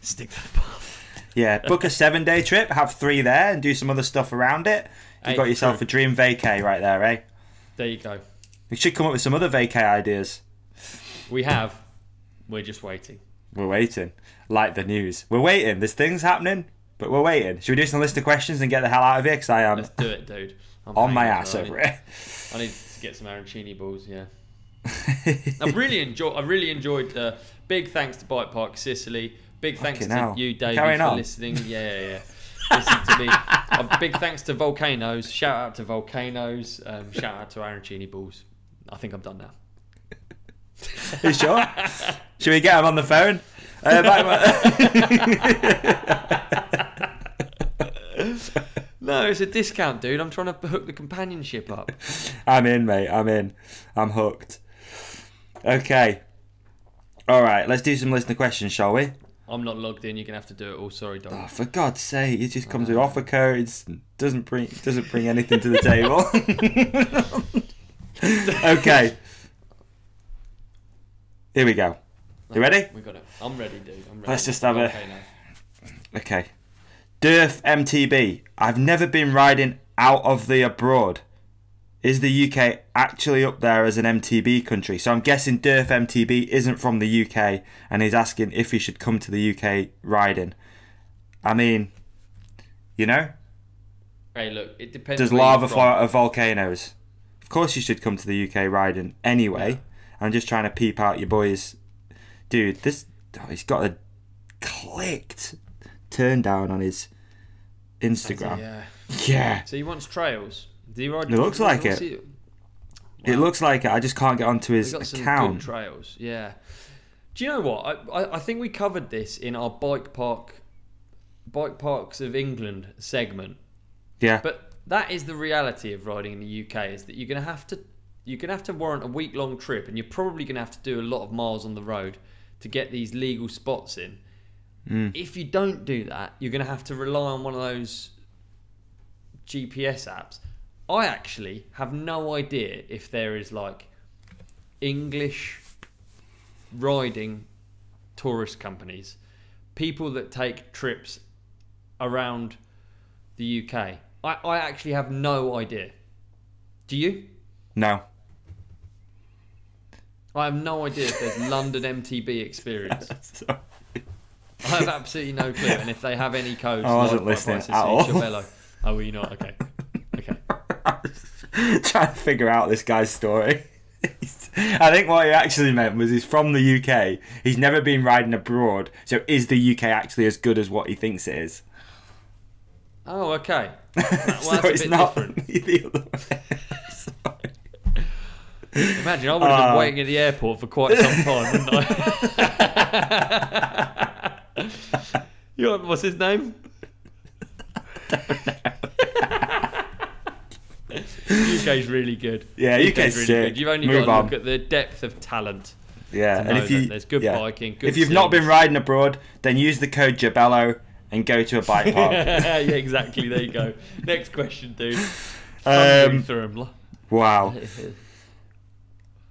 Stick to the path. Yeah, book a 7-day trip, have 3 there, and do some other stuff around it. You've got yourself a dream vacay right there, eh? There you go. We should come up with some other vacay ideas. We have... We're just waiting. We're waiting. Like the news. We're waiting. There's things happening, but we're waiting. Should we do some list of questions and get the hell out of here? Because I am... Let's do it, dude. I'm on my ass over it. I need to get some arancini balls, yeah. I really enjoyed... big thanks to Bike Park Sicily. Big thanks to you, David, for listening. Yeah. Listen to me. Big thanks to Volcanoes. Shout out to Volcanoes. Shout out to arancini balls. I think I'm done now. Are you sure? Should we get him on the phone? No, it's a discount, dude. I'm trying to hook the companionship up. I'm in, mate. I'm in. I'm hooked. Okay. All right. Let's do some listener questions, shall we? I'm not logged in. You're gonna have to do it all. Sorry, Dom. Oh, for God's sake! It just comes with offer codes. Doesn't bring anything to the table. Okay. Here we go. You ready? We got it. I'm ready, dude. I'm ready. Let's just have a... Okay. Durf MTB. I've never been riding out of the abroad. Is the UK actually up there as an MTB country? So I'm guessing Durf MTB isn't from the UK and he's asking if he should come to the UK riding. I mean, you know? Hey, look, it depends. Does lava flow out of volcanoes? Of course you should come to the UK riding anyway. Yeah. I'm just trying to peep out your boys. Dude, this... Oh, he's got a clicked turn down on his Instagram. Yeah. So he wants trails. It looks like it. Wow. It looks like it. I just can't get onto his account. Trails, yeah. Do you know what? I think we covered this in our bike parks of England segment. Yeah. But that is the reality of riding in the UK, is that you're gonna have to warrant a week-long trip, and you're probably gonna have to do a lot of miles on the road to get these legal spots in. Mm. If you don't do that, you're gonna have to rely on one of those GPS apps. I actually have no idea if there is like English riding tourist companies, people that take trips around the UK. I actually have no idea. Do you? No. I have no idea if there's London MTB experience. I have absolutely no clue. And if they have any codes, I wasn't listening at all. JoBello. Oh, were you not? Okay. Trying to figure out this guy's story. I think what he actually meant was he's from the UK. He's never been riding abroad. So is the UK actually as good as what he thinks it is? Oh, okay. Well, so that's a bit different. The other way. Sorry. Imagine, I would have been waiting at the airport for quite some time, wouldn't I? You know, what's his name? UK's really good. Yeah, UK's really good. You've only got to look at the depth of talent. Yeah, and if you there's good biking, good. If you've not been riding abroad, then use the code JoBello and go to a bike park. Yeah, exactly. There you go. Next question, dude. Wow.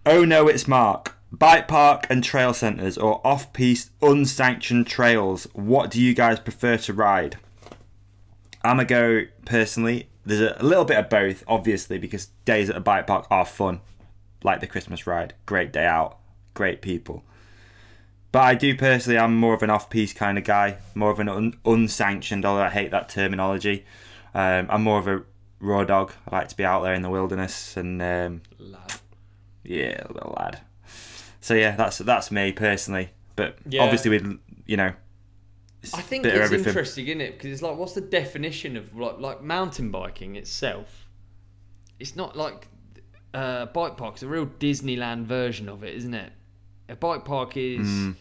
Oh no, it's Mark. Bike park and trail centres or off-piste unsanctioned trails. What do you guys prefer to ride? I'm a go personally. There's a little bit of both, obviously, because days at a bike park are fun, like the Christmas ride, great day out, great people. But I do personally, I'm more of an off-piste kind of guy, more of an unsanctioned, although I hate that terminology. I'm more of a raw dog. I like to be out there in the wilderness and lad. Yeah, a little lad. So yeah, that's me personally. But yeah, obviously, with you know. I think it's interesting, isn't it? Because it's like, what's the definition of like mountain biking itself? It's not like bike park's a real Disneyland version of it, isn't it? A bike park is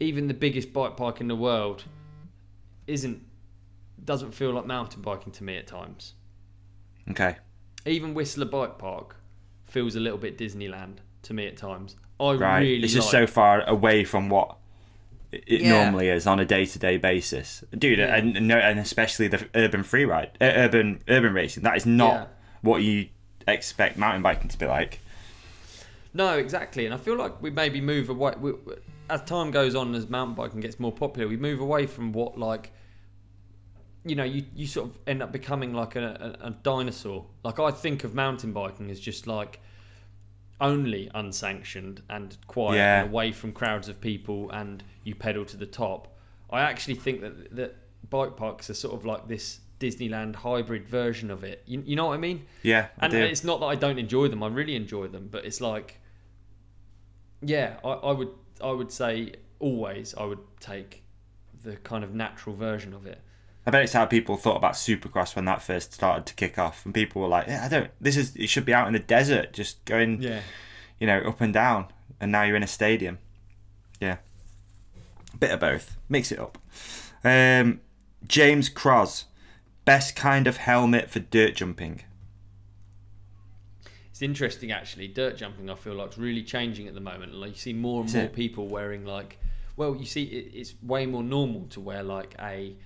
even the biggest bike park in the world doesn't feel like mountain biking to me at times. Okay. Even Whistler Bike Park feels a little bit Disneyland to me at times. It's just so far away from what it normally is on a day-to-day basis, dude. Yeah. And especially the urban free ride, urban racing. That is not what you expect mountain biking to be like. No, exactly. And I feel like we maybe move away as time goes on, as mountain biking gets more popular. We move away from what, like, you know, you sort of end up becoming like a dinosaur. Like, I think of mountain biking as just like only unsanctioned and quiet and away from crowds of people, and you pedal to the top. I actually think that bike parks are sort of like this Disneyland hybrid version of it. You know what I mean? Yeah, I do. It's not that I don't enjoy them. I really enjoy them, but it's like, yeah, I would say always I would take the kind of natural version of it. I bet it's how people thought about Supercross when that first started to kick off, and people were like, "Yeah, it should be out in the desert, just going, you know, up and down." And now you're in a stadium. Yeah, bit of both, mix it up. James Cross, best kind of helmet for dirt jumping. It's interesting, actually. Dirt jumping, I feel like, is really changing at the moment. Like, you see more and more people wearing like, well, you see, it's way more normal to wear like a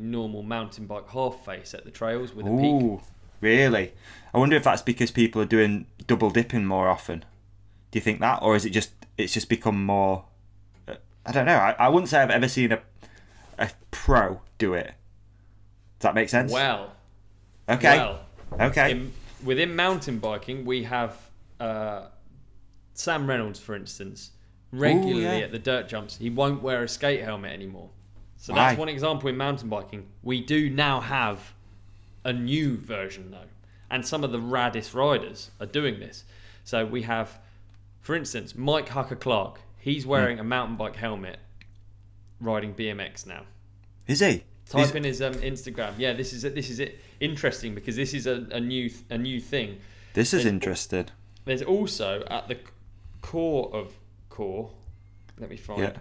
normal mountain bike half face at the trails with a peak. Really? I wonder if that's because people are doing double dipping more often. Do you think that, or is it just become more? I don't know. I wouldn't say I've ever seen a pro do it. Does that make sense? Well, okay. within mountain biking, we have Sam Reynolds, for instance, regularly at the dirt jumps, he won't wear a skate helmet anymore. So that's one example in mountain biking. We do now have a new version though, and some of the raddest riders are doing this. So we have, for instance, Mike Hucker-Clark. He's wearing a mountain bike helmet riding BMX now. Is he? Type in his Instagram. Yeah, this is it. Interesting, because this is a new thing. This is interesting. There's also at the core of core, let me find it.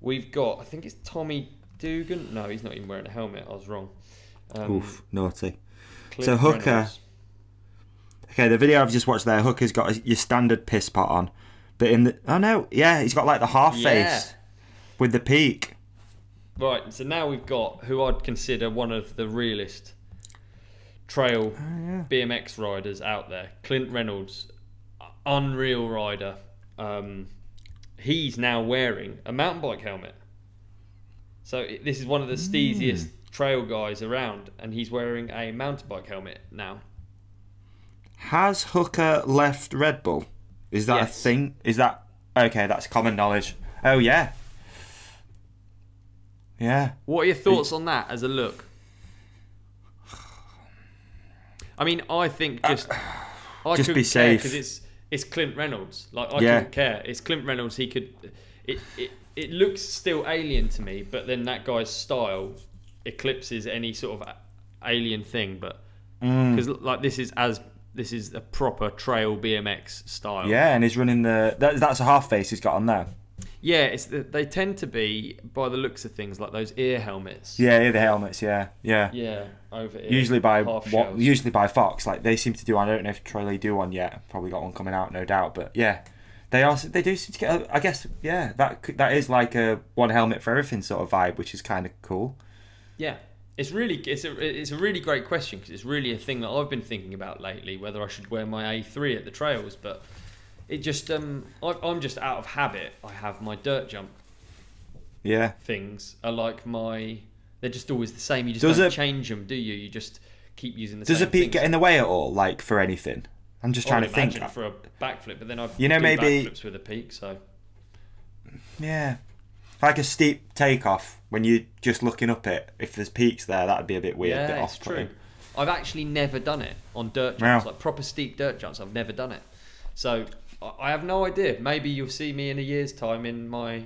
We've got, I think it's Tommy Dugan. No, he's not even wearing a helmet. I was wrong. Oof, naughty. Cliff so Hooker. Reynolds. Okay, the video I've just watched there, Hooker's got your standard piss pot on, but in the he's got like the half face with the peak. Right, so now we've got who I'd consider one of the realest trail BMX riders out there, Clint Reynolds, unreal rider. He's now wearing a mountain bike helmet. So this is one of the steeziest trail guys around, and he's wearing a mountain bike helmet now. Has Hooker left Red Bull? Is that a thing? Is that okay? That's common knowledge. Oh yeah, yeah. What are your thoughts on that as a look? I mean, I think just be safe, because it's Clint Reynolds. Like I don't care. It's Clint Reynolds. He could. It looks still alien to me, but then that guy's style eclipses any sort of alien thing. But because like this is a proper trail BMX style. Yeah, and he's running the that's a half face he's got on there. Yeah, it's they tend to be, by the looks of things, like those ear helmets. Yeah, ear helmets. Yeah, yeah. Yeah, over ear. Usually by Fox. Like they seem to do. I don't know if Troy do one yet. Probably got one coming out, no doubt. But yeah, they do seem to get. I guess yeah, that is like a one helmet for everything sort of vibe, which is kind of cool. Yeah. It's a really great question, because it's really a thing that I've been thinking about lately, whether I should wear my A3 at the trails, but it just I'm just out of habit. I have my dirt jump. Yeah. Things are like they're just always the same. You just don't change them, do you? You just keep using the same. Does a peak get in the way at all, like for anything? I'm just trying to think. For a backflip, but then I've maybe backflips with a peak, so yeah. Like a steep takeoff when you're just looking up it. If there's peaks there, that'd be a bit weird. Yeah, a bit off-putting. True. I've actually never done it on dirt jumps, like proper steep dirt jumps. I've never done it, so I have no idea. Maybe you'll see me in a year's time in my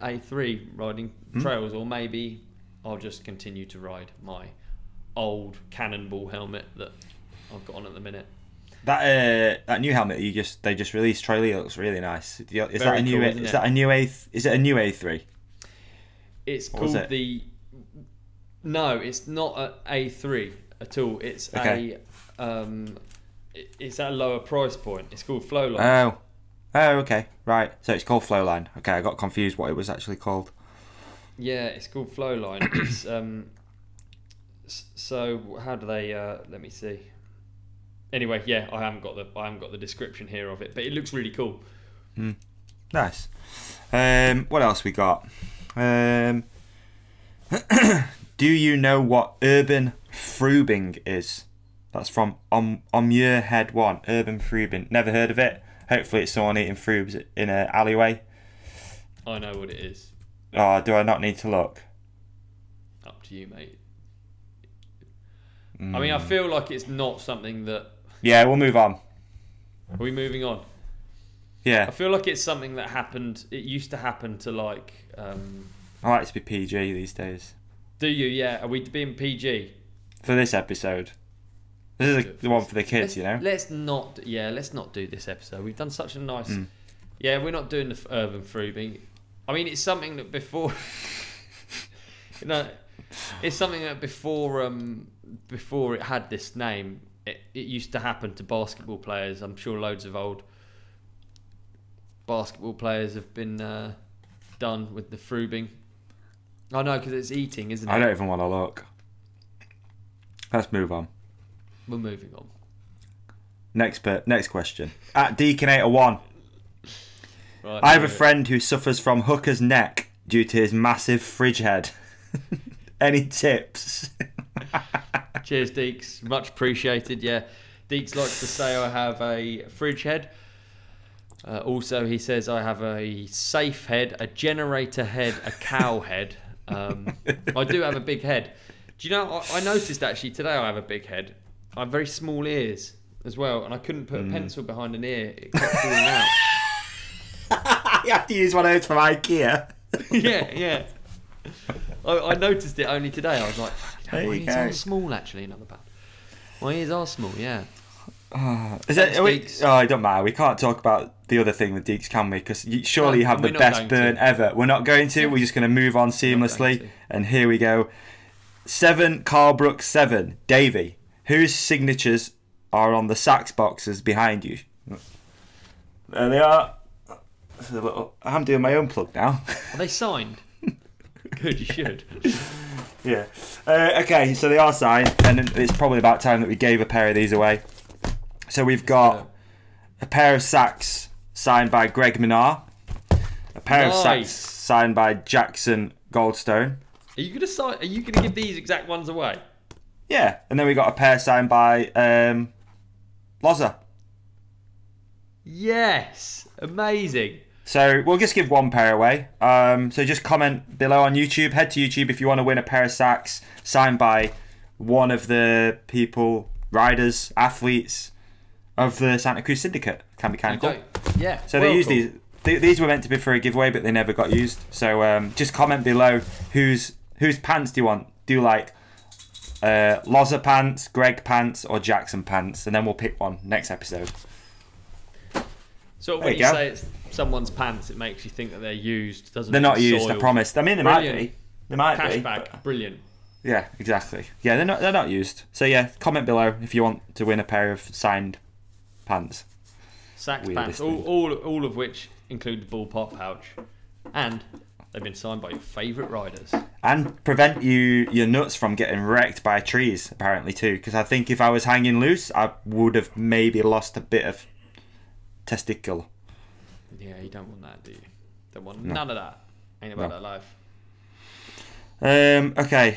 A3 riding trails, or maybe I'll just continue to ride my old cannonball helmet that I've got on at the minute. That new helmet they just released, Troy, looks really nice. Is it a new A3? It's called No, it's not an A3 at all. It's it's at a lower price point. It's called Flowline. Oh, okay, right. So it's called Flowline. Okay, I got confused what it was actually called. Yeah, it's called Flowline. It's so how do they? Let me see. Anyway, yeah, I haven't got the description here of it, but it looks really cool. Nice. What else we got? Do you know what urban frubing is? That's from Ommurehead 1. Urban frubing. Never heard of it. Hopefully, it's someone eating frubes in an alleyway. I know what it is. Oh, do I not need to look? Up to you, mate. I mean, I feel like it's not something that. Yeah, we'll move on. Are we moving on? Yeah. I feel like it's something that happened. It used to happen to like. I like to be PG these days. Do you? Yeah. Are we being PG? For this episode. This is the one for the kids, you know? Let's not. Yeah, let's not do this episode. We've done such a nice. Yeah, we're not doing the urban frubing. I mean, it's something that before. You know, it's something that before it had this name. It used to happen to basketball players. I'm sure loads of old basketball players have been done with the frubing. I know, because it's eating, isn't it? I don't even want to look. Let's move on. We're moving on. Next question. At Deacon801. Right, I have a friend who suffers from Hooker's neck due to his massive fridge head. Any tips? Cheers, Deeks. Much appreciated. Yeah, Deeks likes to say I have a fridge head. Also, he says I have a safe head, a generator head, a cow head. I do have a big head. Do you know, I noticed actually today I have a big head. I have very small ears as well, and I couldn't put a pencil behind an ear. It kept falling out. You have to use one of those from Ikea. Yeah, yeah. I noticed it only today. I was like, my ears are small actually, not bad. My ears are small, yeah. Is it? Oh, it don't matter. We can't talk about the other thing with Deeks, can we? Because surely you have the best burn ever. We're not going to. We're just going to move on seamlessly. And here we go. 7, Carbrook 7, Davey. Whose signatures are on the sax boxes behind you? There they are. I'm doing my own plug now. Are they signed? Good, you should. Yeah. Okay, so they are signed, and it's probably about time that we gave a pair of these away. So we've got a pair of sacks signed by Greg Minar, a pair of sacks signed by Jackson Goldstone. Are you gonna sign? Are you gonna give these exact ones away? Yeah, and then we got a pair signed by Loza. Yes, amazing. So we'll just give one pair away. So just comment below on YouTube. Head to YouTube if you want to win a pair of sacks signed by one of the people, riders, athletes of the Santa Cruz Syndicate. Can be kind of cool. Yeah. So they use these. These were meant to be for a giveaway, but they never got used. So just comment below whose pants do you want? Do you like Loza pants, Greg pants, or Jackson pants? And then we'll pick one next episode. So when you say it's someone's pants, it makes you think that they're used, doesn't it? They're not used, I promise. I mean, they might be. They might be. Cashback, brilliant. Yeah, exactly. Yeah, they're not used. So yeah, comment below if you want to win a pair of signed pants. Sack pants, all of which include the ball pop pouch, and they've been signed by your favourite riders. And prevent your nuts from getting wrecked by trees, apparently too. Because I think if I was hanging loose, I would have maybe lost a bit of testicle. Yeah, you don't want that, do you? Don't want none of that. Ain't about that life. Okay.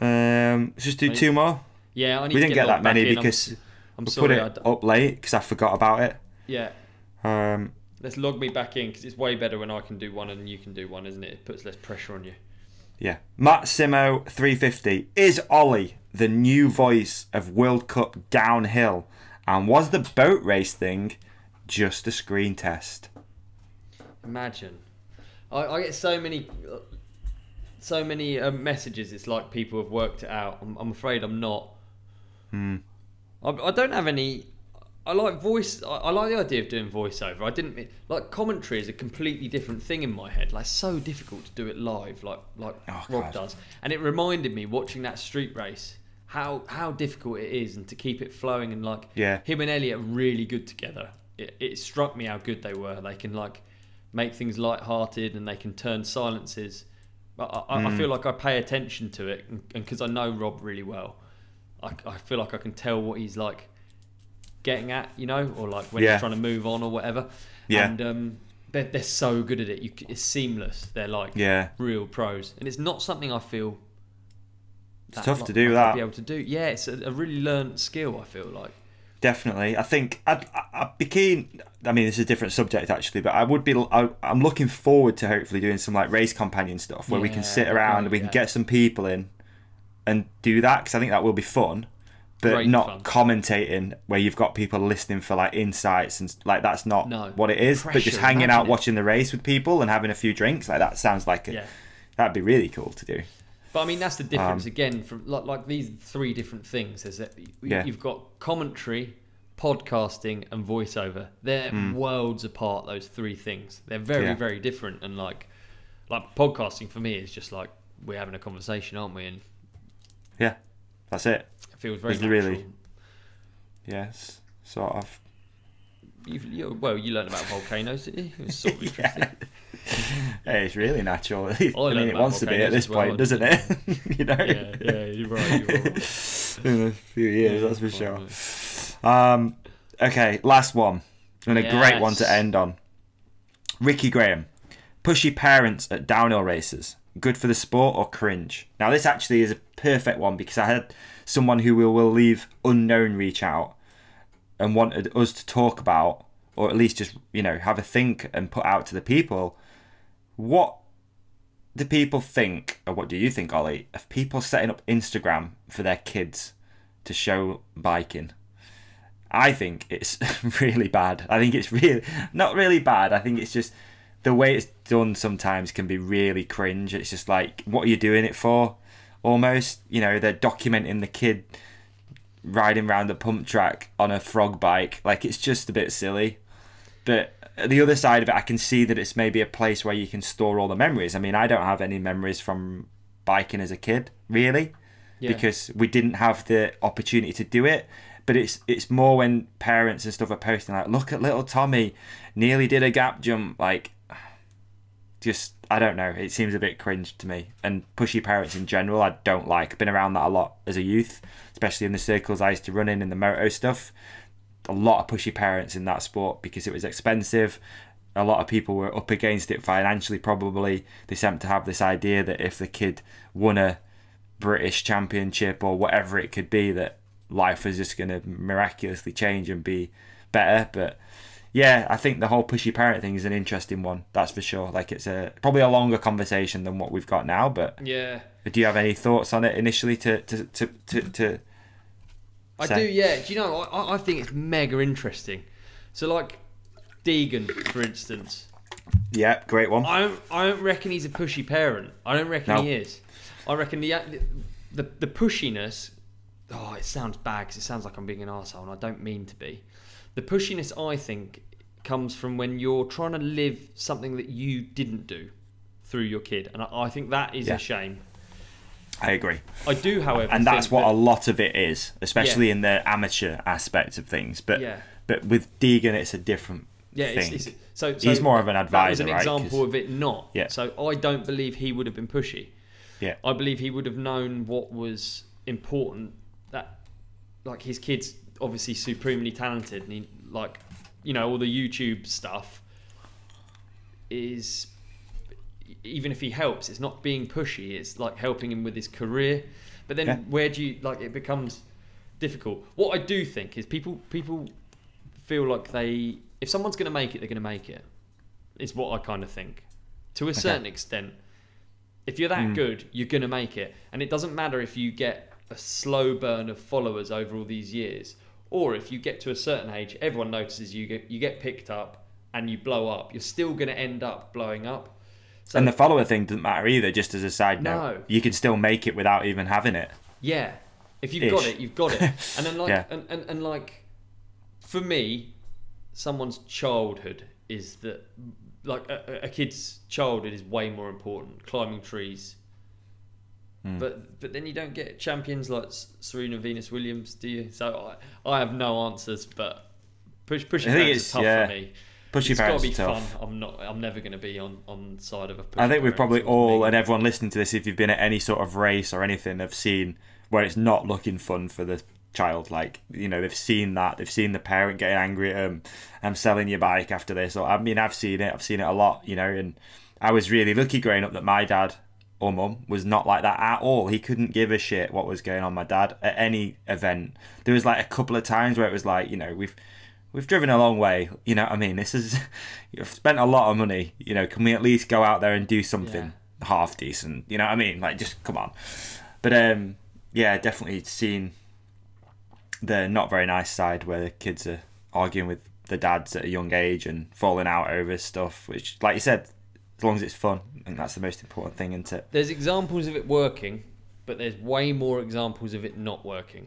Let's just do two more. Yeah, I need. We didn't get that many because I'm sorry, I put it up late because I forgot about it. Yeah. Let's log me back in because it's way better when I can do one and you can do one, isn't it? It puts less pressure on you. Yeah. Matt Simo 350. Is Ollie the new voice of World Cup downhill? And was the boat race thing just a screen test? Imagine. I get so many messages. It's like people have worked it out. I'm afraid I'm not. I don't have any. I like voice. I like the idea of doing voiceover. I didn't like commentary is a completely different thing in my head. Like so difficult to do it live, like Rob does. And it reminded me watching that street race how difficult it is and to keep it flowing and like him and Elliot are really good together. It struck me how good they were. They can like make things lighthearted and they can turn silences. I feel like I pay attention to it, and because I know Rob really well, I feel like I can tell what he's like getting at, you know, or like when he's trying to move on or whatever. Yeah. And they're so good at it. It's seamless. They're like real pros, and it's not something I feel. It's tough to do that. Be able to do. Yeah, it's a really learned skill. I feel like. Definitely, I think I'd be keen. I mean, this is a different subject actually, but I would be. I'm looking forward to hopefully doing some like race companion stuff where we can sit around and we can get some people in and do that because I think that will be fun, but commentating where you've got people listening for like insights and like that's not what it is. Pressure, but just hanging out, watching the race with people and having a few drinks like that sounds like that'd be really cool to do. But I mean, that's the difference again from like these three different things. Is that you've got commentary, podcasting, and voiceover. They're worlds apart. Those three things. They're very very different. And like podcasting for me is just like we're having a conversation, aren't we? And that's it. It feels very natural. Really, yes, sort of. You learned about volcanoes, didn't you? It was sort of interesting. It's really natural. I mean, it wants to be at this point, doesn't it? You know? Yeah, you're right. In a few years, that's for sure. Okay, last one. And a great one to end on. Ricky Graham. Pushy parents at downhill races. Good for the sport or cringe? Now, this actually is a perfect one because I had someone who we will leave unknown reach out. and wanted us to talk about, or at least just, you know, have a think and put out to the people, what do people think, or what do you think, Ollie, of people setting up Instagram for their kids to show biking? I think it's really bad. I think it's really, not really bad. I think it's just the way it's done sometimes can be really cringe. It's just like, what are you doing it for? Almost, you know, they're documenting the kid riding around the pump track on a frog bike. Like, it's just a bit silly. But the other side of it, I can see that it's maybe a place where you can store all the memories. I mean, I don't have any memories from biking as a kid, really, yeah, because we didn't have the opportunity to do it. But it's more when parents and stuff are posting, like, look at little Tommy, nearly did a gap jump. Like, just, I don't know. It seems a bit cringe to me. And pushy parents in general, I don't like. I've been around that a lot as a youth, especially in the circles I used to run in the moto stuff. A lot of pushy parents in that sport because it was expensive. A lot of people were up against it financially, probably. They seemed to have this idea that if the kid won a British championship or whatever it could be, that life is just going to miraculously change and be better. But yeah, I think the whole pushy parent thing is an interesting one, that's for sure. Like, it's a probably a longer conversation than what we've got now, but yeah, do you have any thoughts on it initially to I say? Do, yeah. Do you know, I think it's mega interesting. So, like, Deegan, for instance. Yeah, great one. I don't reckon he's a pushy parent. I don't reckon he is. I reckon the pushiness, oh, it sounds bad because it sounds like I'm being an arsehole, and I don't mean to be. The pushiness, I think, comes from when you're trying to live something that you didn't do through your kid, and I think that is a shame. I agree. I do, however, and that's what a lot of it is, especially in the amateur aspect of things. But but with Deegan, it's a different thing. It's, so he's more of an advisor. That was an example of it not. Yeah. So I don't believe he would have been pushy. Yeah. I believe he would have known what was important. That, like, his kid's obviously supremely talented, and he, like, you know, all the YouTube stuff is, even if he helps, it's not being pushy, it's like helping him with his career. But then where do you, like, it becomes difficult. What I do think is people feel like they, if someone's going to make it, they're going to make it, is what I kind of think to a certain extent. If you're that good, you're going to make it, and it doesn't matter if you get a slow burn of followers over all these years, or if you get to a certain age, everyone notices you get picked up and you blow up. You're still going to end up blowing up. So, and the follower thing doesn't matter either. Just as a side note, you can still make it without even having it. Yeah, if you've got it, you've got it. And then, like, and like, for me, someone's childhood is that, like, a kid's childhood is way more important. Climbing trees. But then you don't get champions like Serena Venus Williams, do you? So I have no answers, but pushy parents are tough for me. Pushy parents are tough. Fun. I'm never going to be on the side of a pushy. I think we've probably all, and everyone listening to this, if you've been at any sort of race or anything, have seen where it's not looking fun for the child. Like, you know, they've seen that. They've seen the parent getting angry at them. I'm selling your bike after this. Or, I mean, I've seen it. I've seen it a lot, you know. And I was really lucky growing up that my dad or mum was not like that at all. He couldn't give a shit what was going on. My dad, at any event, there was like a couple of times where it was like, you know, we've driven a long way, you know what I mean, this is, you've spent a lot of money, you know, can we at least go out there and do something half decent, you know what I mean, like, just come on. But yeah, definitely seen the not very nice side where the kids are arguing with the dads at a young age and falling out over stuff, which, like you said, as long as it's fun, I think that's the most important thing, isn't it? There's examples of it working, but there's way more examples of it not working.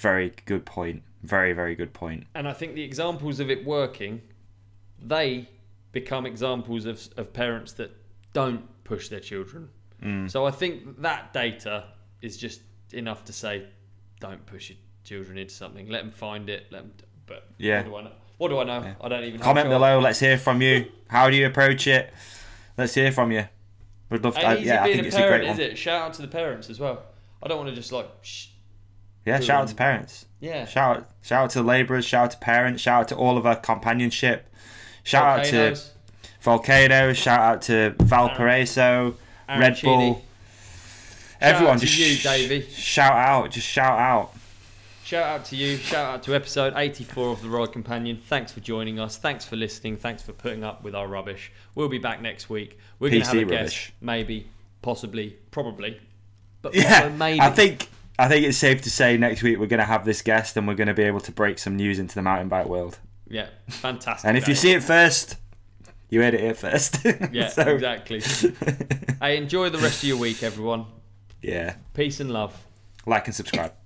Very good point. Very, very good point. And I think the examples of it working, they become examples of parents that don't push their children. So I think that data is just enough to say, don't push your children into something. Let them find it. Let them. But what do I know? Yeah. I don't even know. Comment below. Let's hear from you. How do you approach it? Let's hear from you. We'd love to. Yeah, I think it's a great one. Shout out to the parents as well. I don't want to just like. Shout out to parents. Yeah. Shout out to labourers. Shout out to parents. Shout out to all of our companionship. Shout out to volcanoes. Shout out to Valparaiso, Red Bull. Everyone, just shout out. Just shout out. Shout out to you. Shout out to episode 84 of The Ride Companion. Thanks for joining us. Thanks for listening. Thanks for putting up with our rubbish. We'll be back next week. We're going to have a guest. Maybe, possibly, probably. But yeah, maybe. I think it's safe to say next week we're going to have this guest and we're going to be able to break some news into the mountain bike world. Yeah, fantastic. And if you see it first, you heard it here first. Yeah, so. Exactly. Hey, enjoy the rest of your week, everyone. Yeah. Peace and love. Like and subscribe.